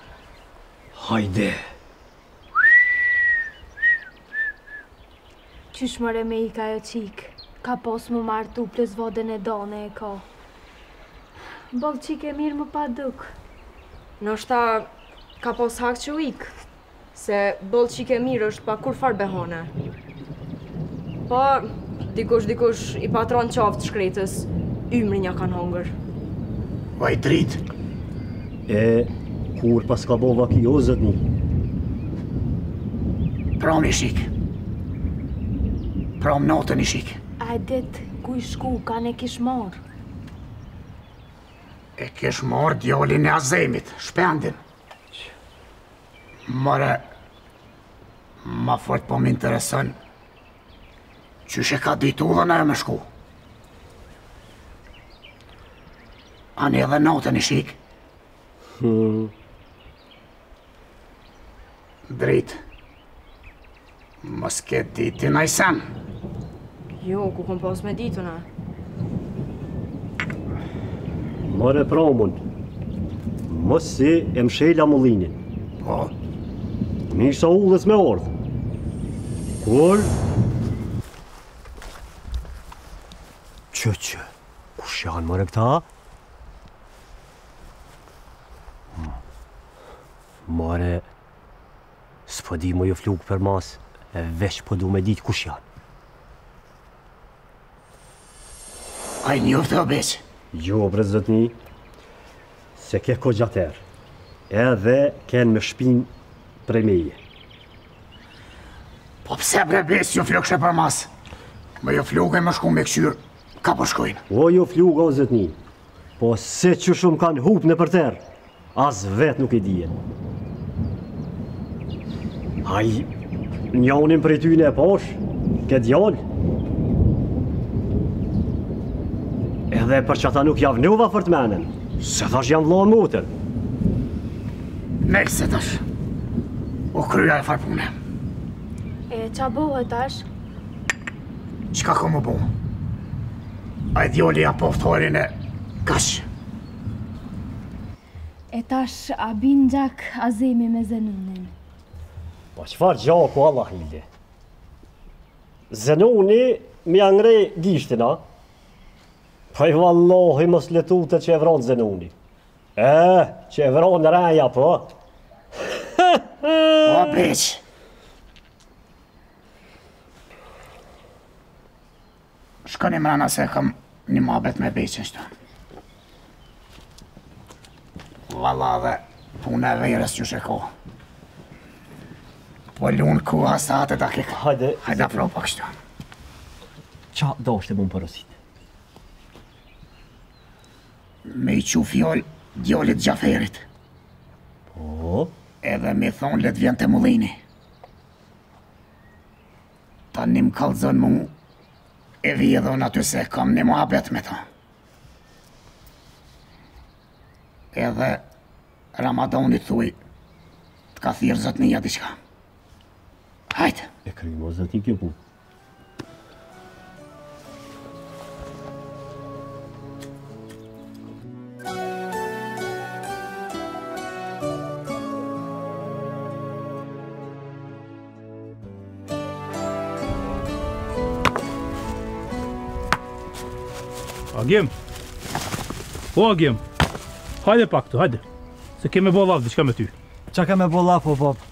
Hajde. Qysh mëre me i ka jo qikë, ka pos më martu plës vodën e dane e ka. Bog qikë e mirë më pa dukë. Nështa ka pos hak që ikë, se bog qikë e mirë është pa kur farë behone. Po, dikush i patron qaftë shkretës, ymri nja kanë hongër. Vaj dritë. E, kur pas ka bova ki ozët mu? Prani shikë. Pra më natën i shikë. A e ditë, ku i shku, ka ne kish marë. E kish marë djallin e azemit, shpendin. Mëre, ma fort po më interesën, qyshe ka ditu dhe ne e me shku. A ne edhe natën i shikë. Dritë, mos këtë ditë në isen. Jo, ku kom pas me dituna. Mare pra mund, mos si e mshela mullinin. Po? Nisha ullës me ardhë. Kur? Që, kush janë mare këta? Mare, s'po di më ju flukë për mas, e vesh po du me ditë kush janë. A i njoftë o beqë? Jo, bre zëtni, se ke ko gjater, edhe ken me shpin prej meje. Po pse bre beqë ju flukëshe për mas? Me ju flukë e më shku me këshyrë, ka po shkojnë. O ju flukë o zëtni, po se që shumë kanë hupë në përter, as vetë nuk i dijen. A i njonim prej ty në e posh, këtë djallë. Dhe për që ata nuk javnuva fërt menen, se thash janë vlonë mutër. Nejse tash, u kryja e farpune. E qa bohët tash? Qka ku më bohë? A i djoli ja poftorin e kash. E tash a bin gjak azemi me Zenunin. Pa qëfar gjaku Allah hile? Zenuni mi angre gishtina. Paj vallohi mos letute që e vronë Zenuni. Që e vronë reja, po. O, beq. Shkoni mrena se kam një mabet me beqin shtu. Valla dhe punë e verës që sheko. Po lunë ku hasatet a kika. Hajde pro pak shtu. Qa do është e bun përësit? Me i qu fjoll djollit Gjaferit. Po? Edhe me thonë le të vjen të mullini. Ta një më kalëzën mu, e vjedhën aty se kam një muhabet me ta. Edhe Ramadonit thuj, të ka thirë zëtnija diqka. Hajtë! E krymo zëtni kjo punë. Agim, o Agim, hajde pak të, hajde, se keme bo laf diqka me ty. Qa keme bo laf, o pop?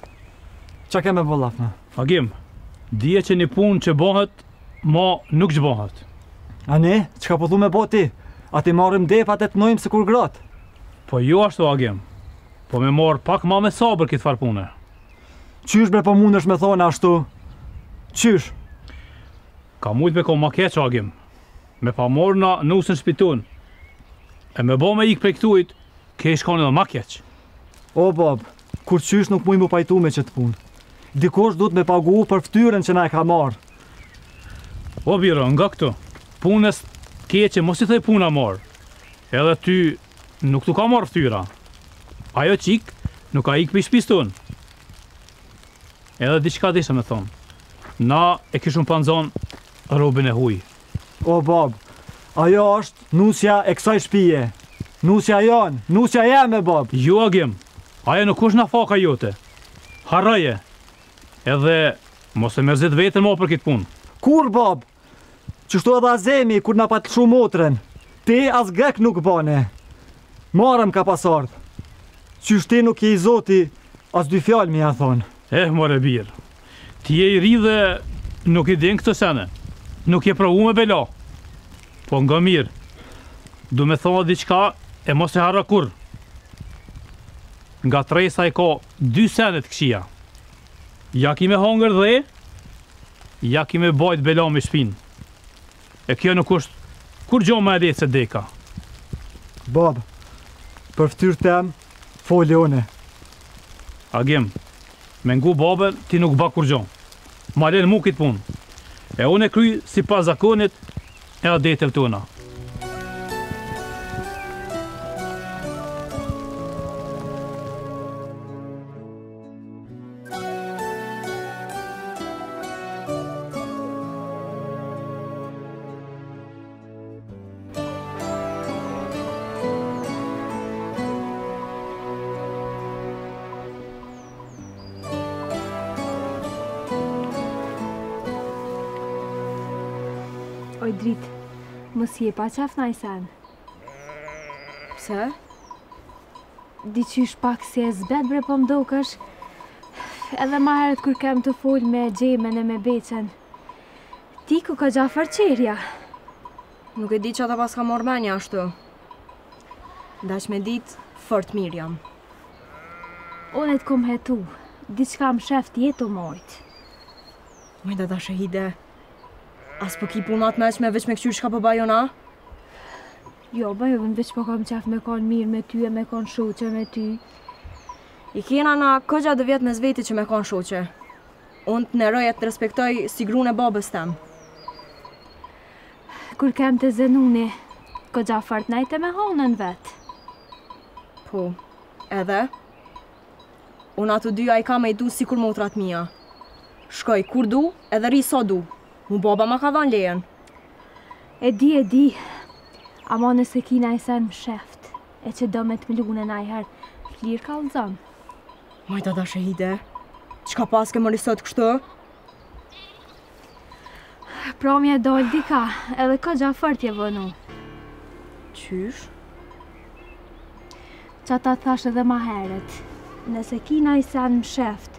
Qa keme bo laf, me? Agim, dje që një punë që bohet, ma nuk që bohet. A ne, çka po thu me boti? A ti marrim depat e të nojmë se kur gratë. Po ju ashtu agim. Po me marr pak ma me sabër këtë farë pune. Qysh bre po mundesh me thonë ashtu? Qysh? Ka mujtë me ko ma keq agim. Me pa morë na nusën shpitun. E me bo me ikë prej këtujt, ke i shkone dhe ma keq. O bab, kur qysh nuk muj mu pajtu me qëtë punë. Dikosh du të me pagu për ftyren që na e ka marë. O biro, nga këtu, punës keqe mos i thej puna marë. Edhe ty nuk tu ka marë ftyra. Ajo qik nuk ka ikë për i shpistun. Edhe diçka dishe me thonë. Na e kishun panzon robin e huj. O bab, ajo është nusja e kësaj shpije. Nusja janë, nusja jeme, bab. Ju agim, ajo nuk është na faka jote. Haraje, edhe mos e mërzit vetën mo për kitë punë. Kur, bab? Qështu edhe azemi, kur na patë shu motren. Ti as grek nuk bane. Marëm ka pasardë. Qështu ti nuk je i zoti, as dy fjallë mi a thonë. More birë, ti je i ri dhe nuk i din këtë sene. Nuk je provu me bela. Po nga mirë, du me thonë diqka e mos e hara kur. Nga tresa e ka 2 senet këshia. Ja ki me hongër dhe, ja ki me bajt bela me shpinë. E kjo nuk është, kur gjo me edhejtë se deka? Bab, për ftyrë tem, foli one. Agim, me ngu babën ti nuk ba kur gjo. Ma len mu kitë punë. E one kry si pas zakonit, e adetëve tona. Oj dritë, mos je pa qaf na i sen. Pse? Diqysh pak si e zbet bre po mdokësh. Edhe ma herët kur kem të fol me gjemen e me beqen. Ti ku ka gjafër qerja. Nuk e di që ata pas ka mormenja ashtu. Dash me dit, fort mirë jam. Onet kom hetu, diqka më shef t'jetu mojt. Mojt ata shahide. As po ki punat meq me veç me këqyr shka po bajona? Jo, bajon, veç po kam qef me kon mirë me ty e me kon shoqe me ty. I kena na këgja dhe vjetë me zveti që me kon shoqe. Unë të neroj e të respektoj si grune babës tem. Kur kem të zenuni, këgja fart najte me honën vetë. Po, edhe? Unë ato dyja i ka me i du si kur motrat mija. Shkoj kur du edhe ri so du. Mu baba ma ka dhanë lejen. E di, ama nëse ki na i sen më sheft, e që do me të mlune na i herë, flirë ka lëzëm. Majta da shahide, qka pas ke më risot kështu? Pra mje dojlë dika, edhe ka gjafërt je vënu. Qysh? Qa ta thash edhe ma heret, nëse ki na i sen më sheft,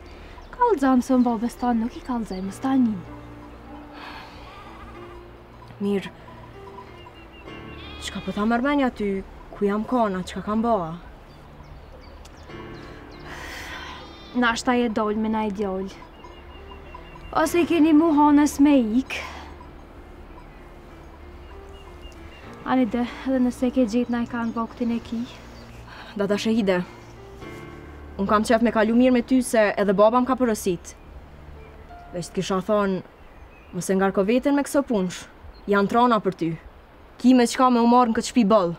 ka lëzëm së më babës tanë nuk i ka lëzëm, së ta njim. Mirë, qka përta mërmenja ty, ku jam kona, qka kam bëha? Na shta je dollë me na i djollë. Ose i keni mu honës me ikë. Ani dhe, edhe nëse ke gjitë na i kanë boktin e ki. Dada shahide, unë kam qef me kalu mirë me ty se edhe baba më ka përësit. Veç të kisha thonë, mëse ngarko vetën me këso punshë. Janë trona për ty. Ki me qka me umarë në këtë shpi bëllë.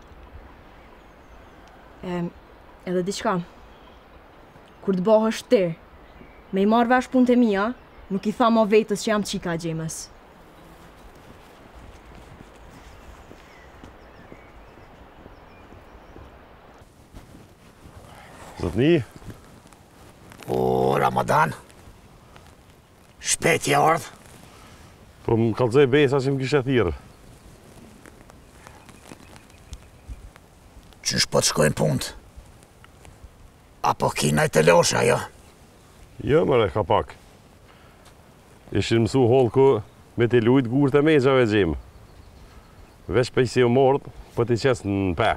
Edhe diqka. Kur të bohësh ti, me i marrë vesh punë të mija, nuk i tha ma vetës që jam qika gjemës. Zotni? O, Ramadan. Shpetje ardhë. Po më kalëzaj besa që më kishe thirë. Qysh po të shkojnë punët? Apo kinaj të losha, jo? Jo, mëre, ka pak. Ishtë mësu holku me të lujtë gurët e meqave gjimë. Vesh për i si u mordë, për t'i qesë në pe.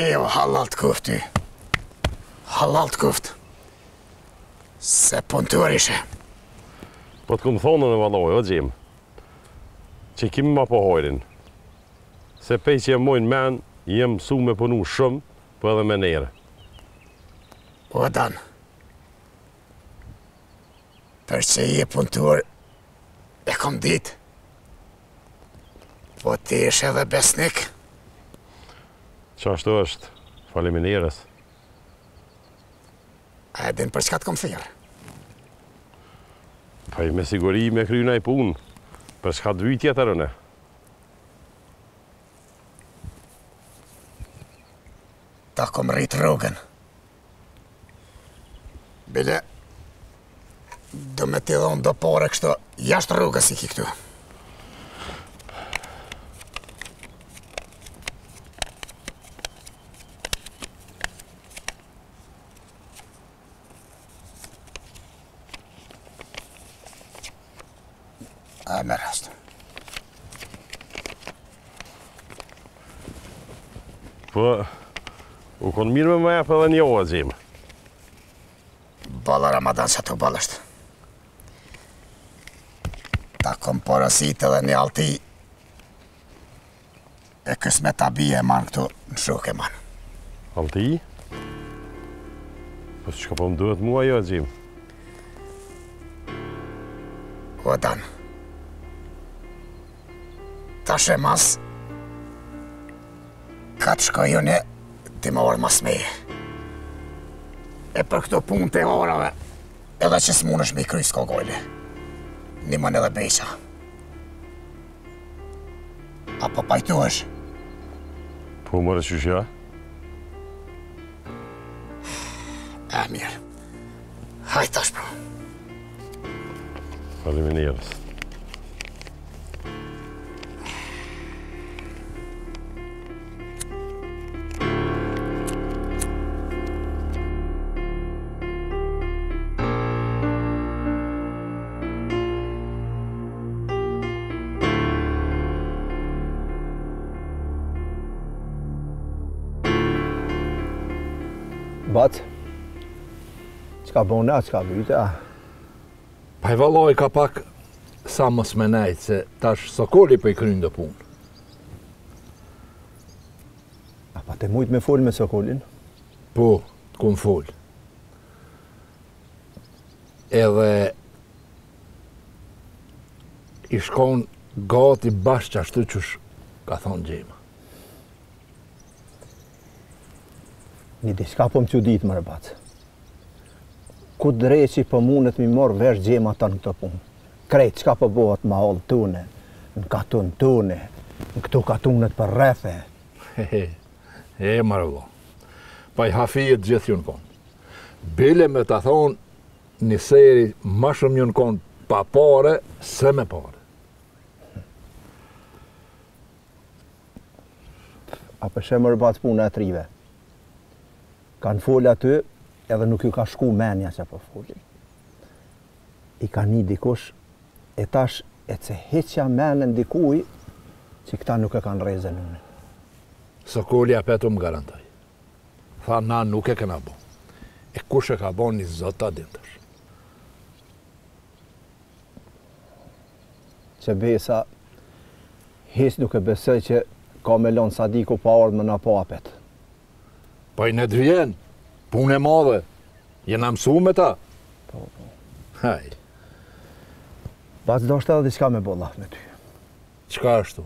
E o halalt këfti. Halalt këftë. Se punëtuar ishe. Po të këmë thonën e valoj, o gjimë. Që kime ma po hojrin. Se pej që jem mojnë men, jem su me punu shumë, po edhe me nere. Po dan. Tërë që i e punëtuar, e kom ditë. Po ti ishe edhe besnik. Qashtu është, faliminirës. A e din për çka të kom thirë? Paj me siguri me kry nëj punë, për shka dy tjetërëne. Ta kom rritë rogën. Bile, do me t'i dhonë do pare kështu, jashtë rogës i ki këtu. A me rastë. Po, u konë mirë me me e për dhe një oa gjimë. Bala Ramadan që të balësht. Ta kom porësit edhe një alti. E kësme tabi e manë këtu në shukë e manë. Alti? Po që ka po më duhet mua jo gjimë? O danë. Tash e mas, ka të shkojune ti më orë mas meje. E për këto punë të orave, edhe që s'mun është me i kryjë s'ko gojle. Një mën edhe beqa. A po pajtu është? Po mërë që shja? E mirë. Hajtë tash pra. Faleminderit. Bat, qka bëna, qka bëjta? Pa i valoj ka pak sa mos me nejtë, se tash Sokoli për i krynë do punë. A pa te mujtë me full me Sokolin? Po, të kun full. Edhe i shkon gati bashkë ashtu qësh ka thonë Gjema. Një diska po më që ditë, mërë batë. Ku drejtë që po mundet mi morë vesh Gjema ta në këtë punë. Krejtë që ka po bohët ma olë tune, në katun tune, në këtu katunet për rethe. E, mërë bo. Pa i hafijet gjithë ju në konë. Bile me ta thonë një seri ma shumë ju në konë pa pare se me pare. A përshe mërë batë punë e trive. Kanë folë aty, edhe nuk ju ka shku menja që për folë. I ka një dikush, e tash e që heqja menën dikuj, që këta nuk e kanë reze nëne. Sokoli apetu më garantaj. Tha, na nuk e këna bo. E kush e ka bo një zot ta dintësh. Që besa, hes nuk e besoj që ka me lonë Sadiku pa ardhë më në po apetë. Pa i në dvjen, punë e madhe, jena mësu me ta. Po, po. Haj. Bac, do është edhe diçka me bolla me ty. Qka është tu?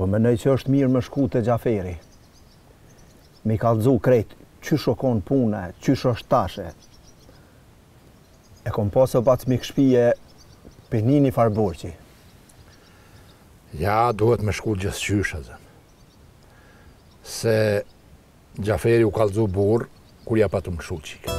Po menoj që është mirë më shku të Gjaferi. Mi kallëzu krejt, qysh o konë puna, qysh është tashe. E kom pasë bac mi këshpije për një një farborqi. Ja, duhet me shku gjithë qysh, azem. Se Gjaferi u kalzu burë, kur ja patu më shu qikë.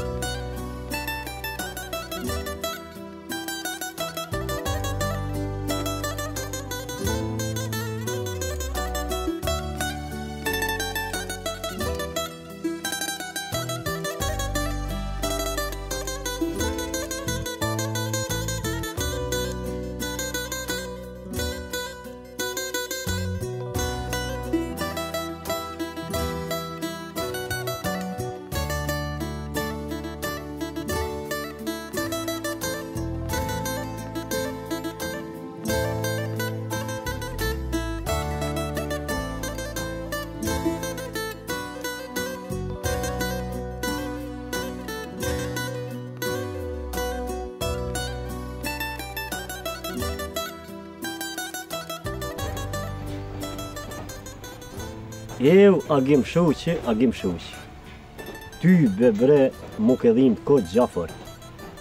Eu agim shoqi, ty bebre mu ke dhim kot Gjafër,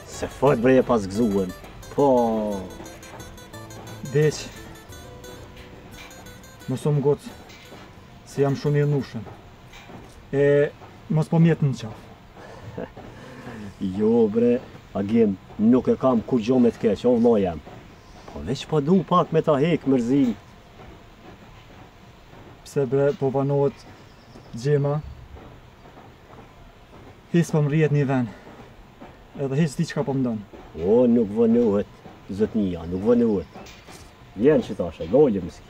se fat breje pas gëzuën, po... Deq, mësum gocë, se jam shumë i nushën, e mos po mjetë në qafë. Jo bre, agim, nuk e kam kur gjo me t'keq, o vlo jam, po veç pa du pak me ta hek mërzin. Se bre, po panohet gjema, hisë po më rrijet një ven, edhe hisë ti qka po më donë. O, nuk vënuhet, zëtnia, nuk vënuhet. Vjen që tashe, dojle mësi.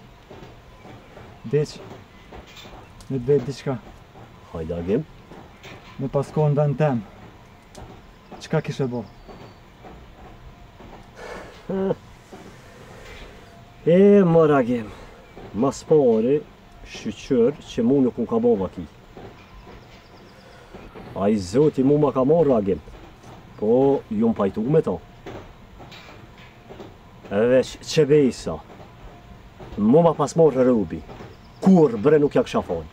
Deq, në të bejt diqka. Hajda, Agim. Në paskon ven tem, qka kishe bo? E, mërë, Agim, mas pari, shqyqër që mu nuk më ka bo vaki. A i zoti mu ma ka morë Agim, po ju më pajtu me ta. Edhe që bejsa, mu ma pas morë rërubi, kur bre nuk ja kësha falë.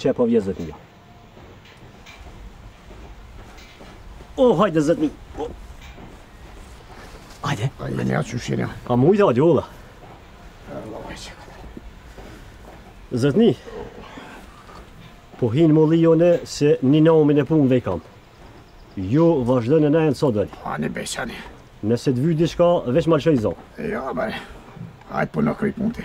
Që po vje zëtnia. O, hajde zëtni. Hajde. Hajde nja që shina. A mujtë adjolla. Zëtni, po hinë më lijone se një namin e punëve i kam. Ju vazhdo në nejën sot dëri. Ani, besani. Nëse të vyjdi shka, veç malësha i zonë. Ja, bërë. Hajtë po në këj punë ti.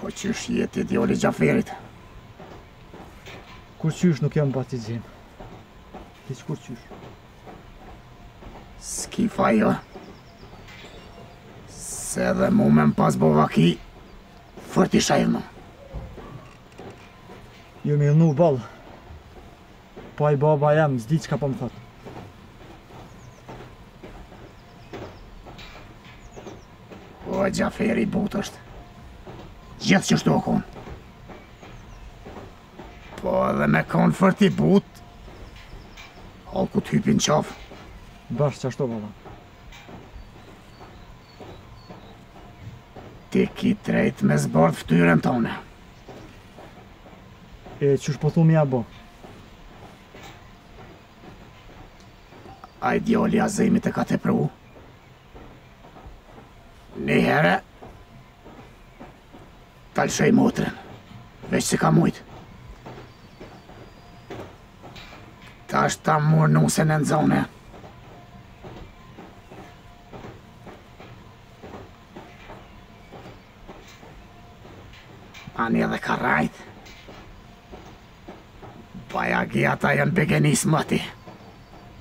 Po qysh jeti djoli Gjaferit. Kur qysh nuk jam bati gjimë. Hiq kur qysh. Skifa jo, se edhe mu me më pas bovaki, fërt isha i vëmë. Ju mi vënu balë, pa i baba jam, zdi që ka pa më thatë. O, Gjaferi butë është, gjithë që shtu o konë. Po edhe me konë fërt i butë, halku të hypin qafë. Bashkë që ashtu, baba. Ti ki trejt me zbardë fëtyrën tone. E, qësh po thumë ja, bo? A i djoli Azimit e ka të pru? Një herë, talëshej motrën, veç si ka mujtë. Ta është ta murë nusën e në zone. Ani edhe ka rajt. Bajagi ata janë begenis mëti.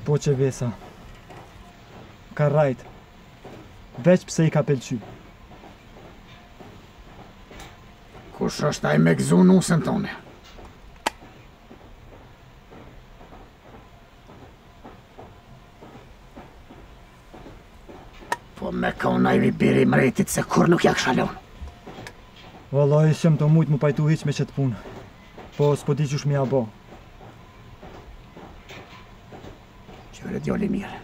Po që vesa. Ka rajt. Veç pse i ka pelqy. Kush është aj me gëzu nusën tone? Po me kona i biri mretit se kur nuk ja këshalon. Vallaj, shem të mujtë më pajtu hiq me qëtë punë, po s'po di që shmi a bo. Qërë djoli mirë.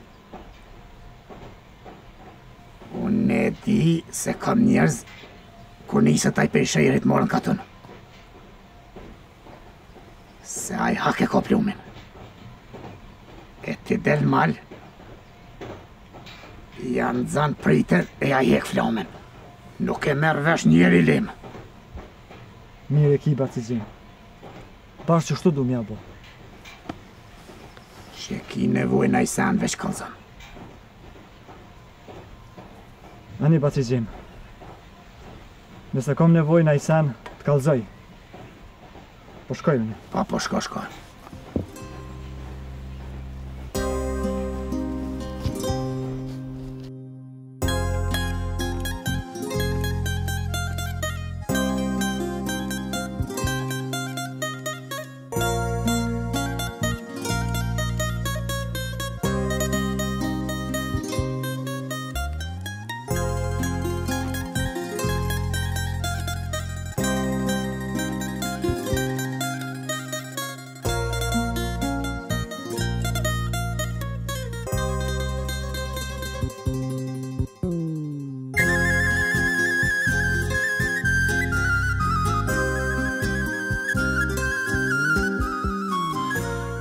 Unë e di se kam njerëz, kur njësë taj pej shëjrit morën ka tënë. Se aj hake ka plumin. E ti del malë, janë zanë pritër e aj hek flamen. Nuk e merë vesh njeri limë. Mire ki i batizim. Bashë që shtu du mja bo. Që ki nevoj në isen veç kalzëm. Ani batizim. Nëse kom nevoj në isen të kalzoj. Po shkoj unë. Pa po shko, shko.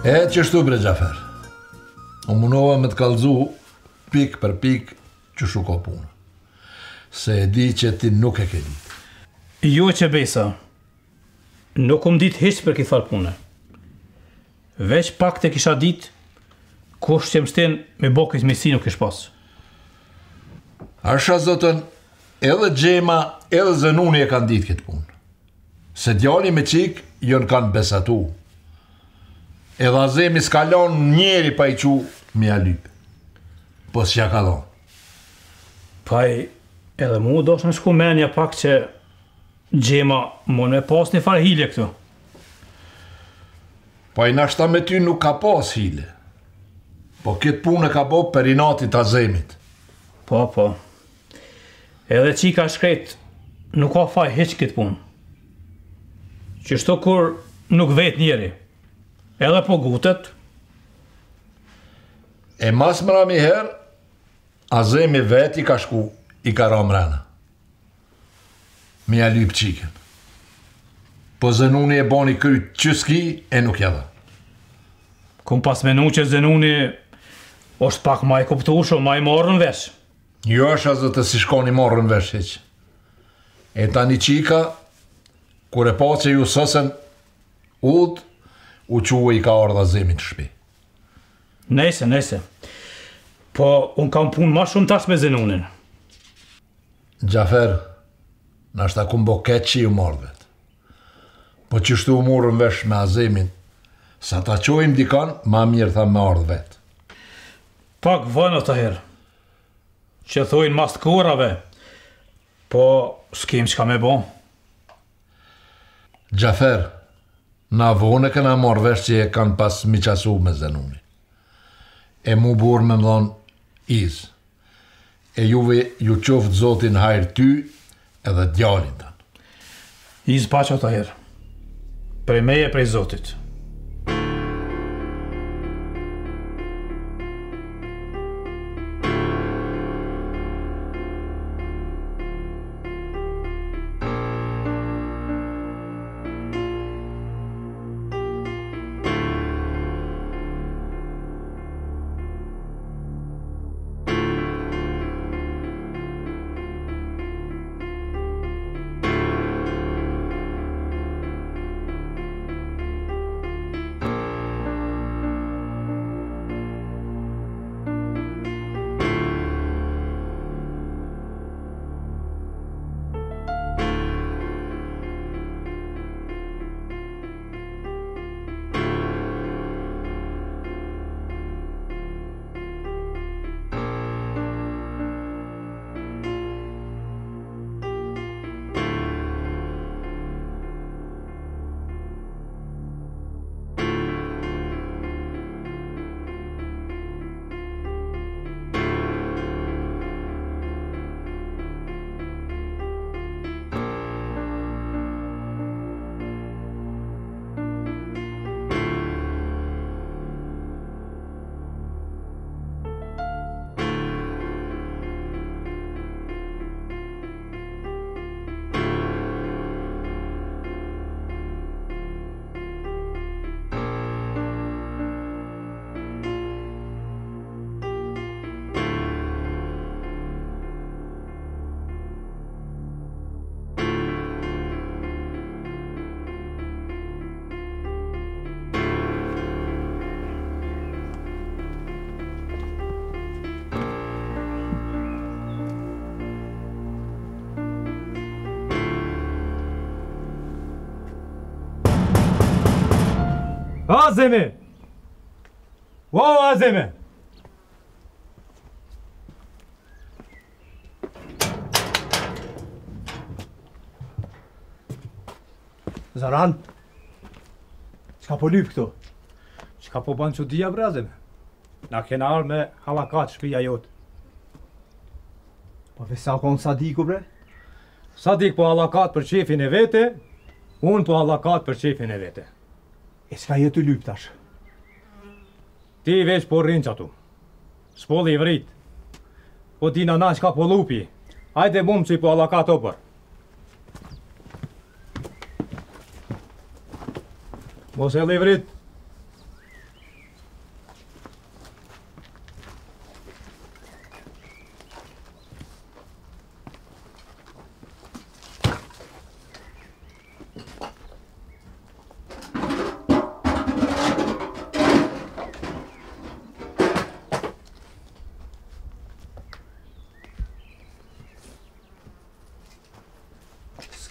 E qështu bre Gjafer, o munova me të kalzu pik për pik që shuko punë, se e di që ti nuk e ke ditë. Jo që besa, nuk um ditë hiqë për këtë farë punë, veç pak të kisha ditë, kush që më stenë me bokës me si nuk ish pasë. Arsha zotën, edhe Gjema edhe Zënuni e kanë ditë këtë punë, se djali me qikë jënë kanë besatu. Edhe azemi s'kalon njeri pa i qu mja lypë. Po s'ja kalon. Paj, edhe mu doshtë në shku menja pak që Gjema mon me pas një farë hile këtu. Paj, nashta me ty nuk ka pas hile. Po këtë punë e ka bo për inatit azemit. Po, po. Edhe qika shkret nuk ka faj heq këtë punë. Qështu kur nuk vet njeri. Edhe po gutet. E mas mëra mi her, azemi vet i ka shku, i ka ra mrena. Mi a lyp qiken. Po Zënuni e bani kryt që s'ki e nuk jadha. Kum pas menu që Zënuni është pak ma i kuptusho, ma i marrën vesh. Jo është asë të si shkoni marrën vesh heq. E tani qika, kure pa që ju sësen udhë, u quë i ka ardha zemit shpi. Nese, nese. Po, unë kam punë ma shumë tash me Zënunin. Gjafer, nashta ku mbo ketë që ju mardhet. Po qështu u murën vesh me azemin, sa ta qojmë dikan, ma mirë tha me ardhë vetë. Pak vënë të herë, që thujnë mas të korave, po s'kem që ka me bo. Gjafer, na vone këna marrë vesh që e kanë pas mi qasu me Zënuni. E mu burë me më dhonë izë. E juve ju qoftë zotin hajrë ty edhe djalin tanë. Izë pa që të herë. Prej meje prej zotit. Azemi! O, Azemi! Zoran, qka po lypë këto? Qka po banë që dhja bre, Azemi? Na kena arë me halakat shpija jotë. Po vesa konë Sadiku bre? Sadik po halakat për qefin e vete, unë po halakat për qefin e vete. E s'ka jetu lypë tash. Ti veç po rrinë që atu. S'po dhe i vrit. Po dina na shka po lupi. Hajde bum që i po allakat opër. Mos e livrit.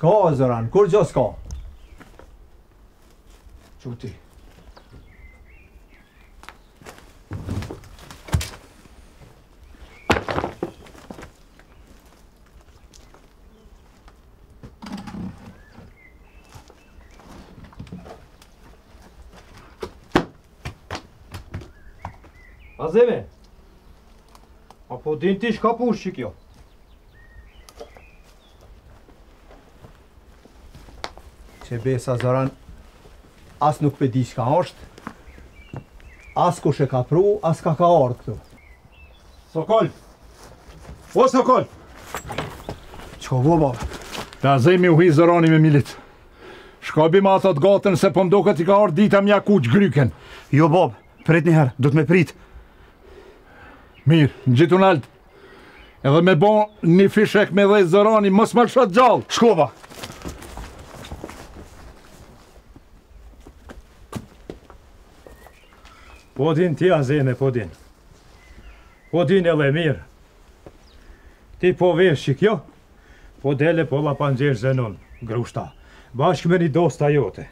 S'ka, Zoran, kur gjo s'ka? Quti. Azeme, apo din ti shka pushqi kjo? Që besa Zoran, as nuk pe di shka është, as kush e ka pru, as ka ardhë këtu. Sokol! O Sokol! Qo vo baba? Da zemi u hi Zorani me milit. Shka bima atat gatën se po mdo këtë i ka ardhë dita mja kuq gryken. Jo bab, prit njëherë, du të me prit. Mirë, në gjithu nalt. Edhe me bon një fishek me dhej Zorani, mos më lëshat gjallë. Shkova! Po din ti Azene, po din. Po din e le mirë. Ti po vesh që kjo, po dele po la panxesh Zenon, grushta, bashkë me një dosta jote.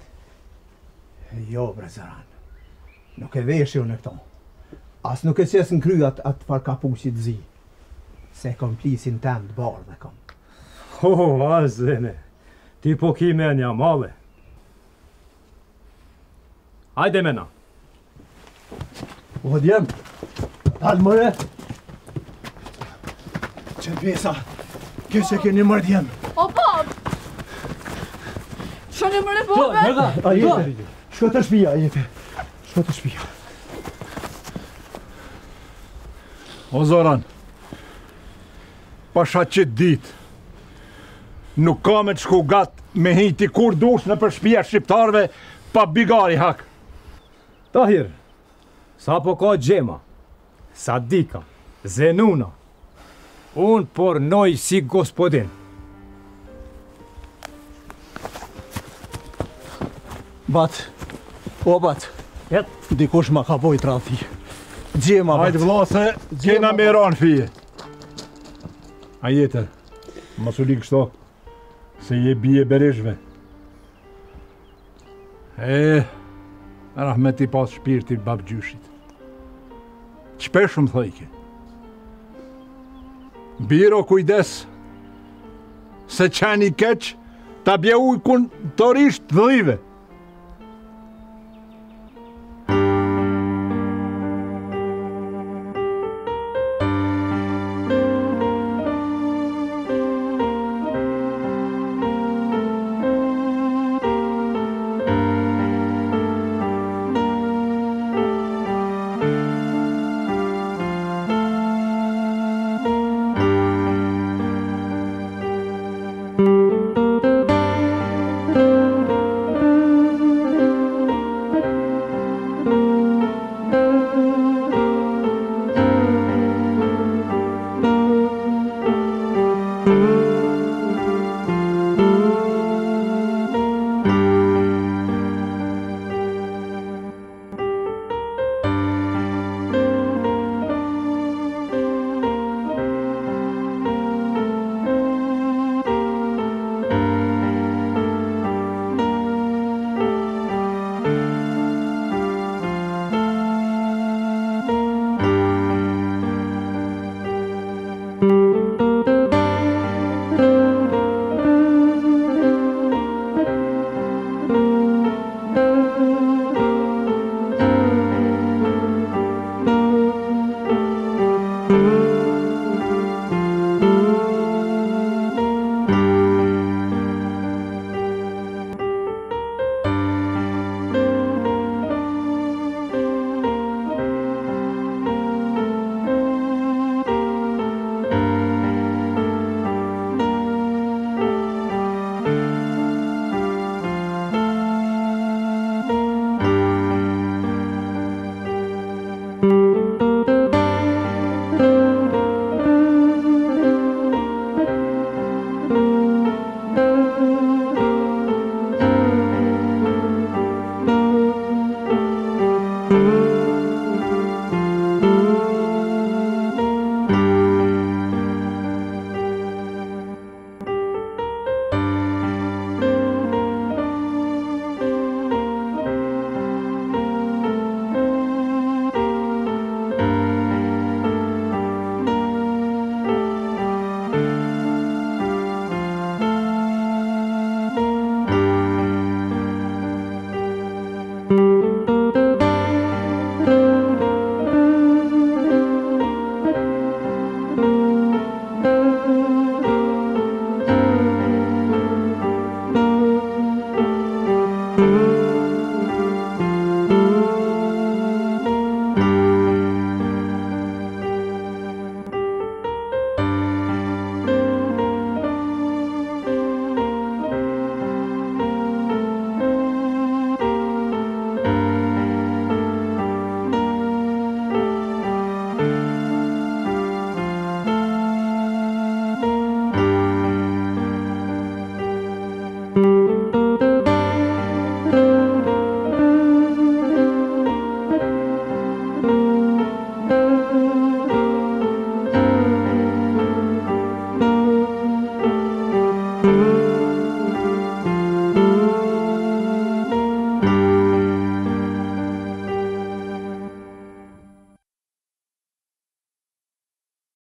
Jo, bre Zoran, nuk e vesh ju në këto. As nuk e qesë në kryat atë par kapuqit zi, se kom plisin tem të barë dhe kom. Ho, Azene, ti po ki me një male. Hajde me na. O djem, dalë mëre. Që pesa, kjo që keni mërë djem. O bab! Shoni mëre bobe? A jete, shko të shpia, a jete. Shko të shpia. O Zoran, pasha qëtë ditë, nuk ka me të shku gatë me hiti kur dush në për shpia shqiptarve pa bigari hak. Tahir, sa po ka Gjema, Sadika, Zenuna, unë pornoj si gospodin. Bat, o bat, dikush ma ka bojt rafi. Gjema, bat. Hajtë vlasë, gjena me ranë fije. A jetër, masuli kështo, se je bije bereshve. Rahmet i pas shpirtit bab gjyshit. Qpeshëm thëjke. Biro kujdes, se qeni keq, ta bje ujkun të risht dhëjve.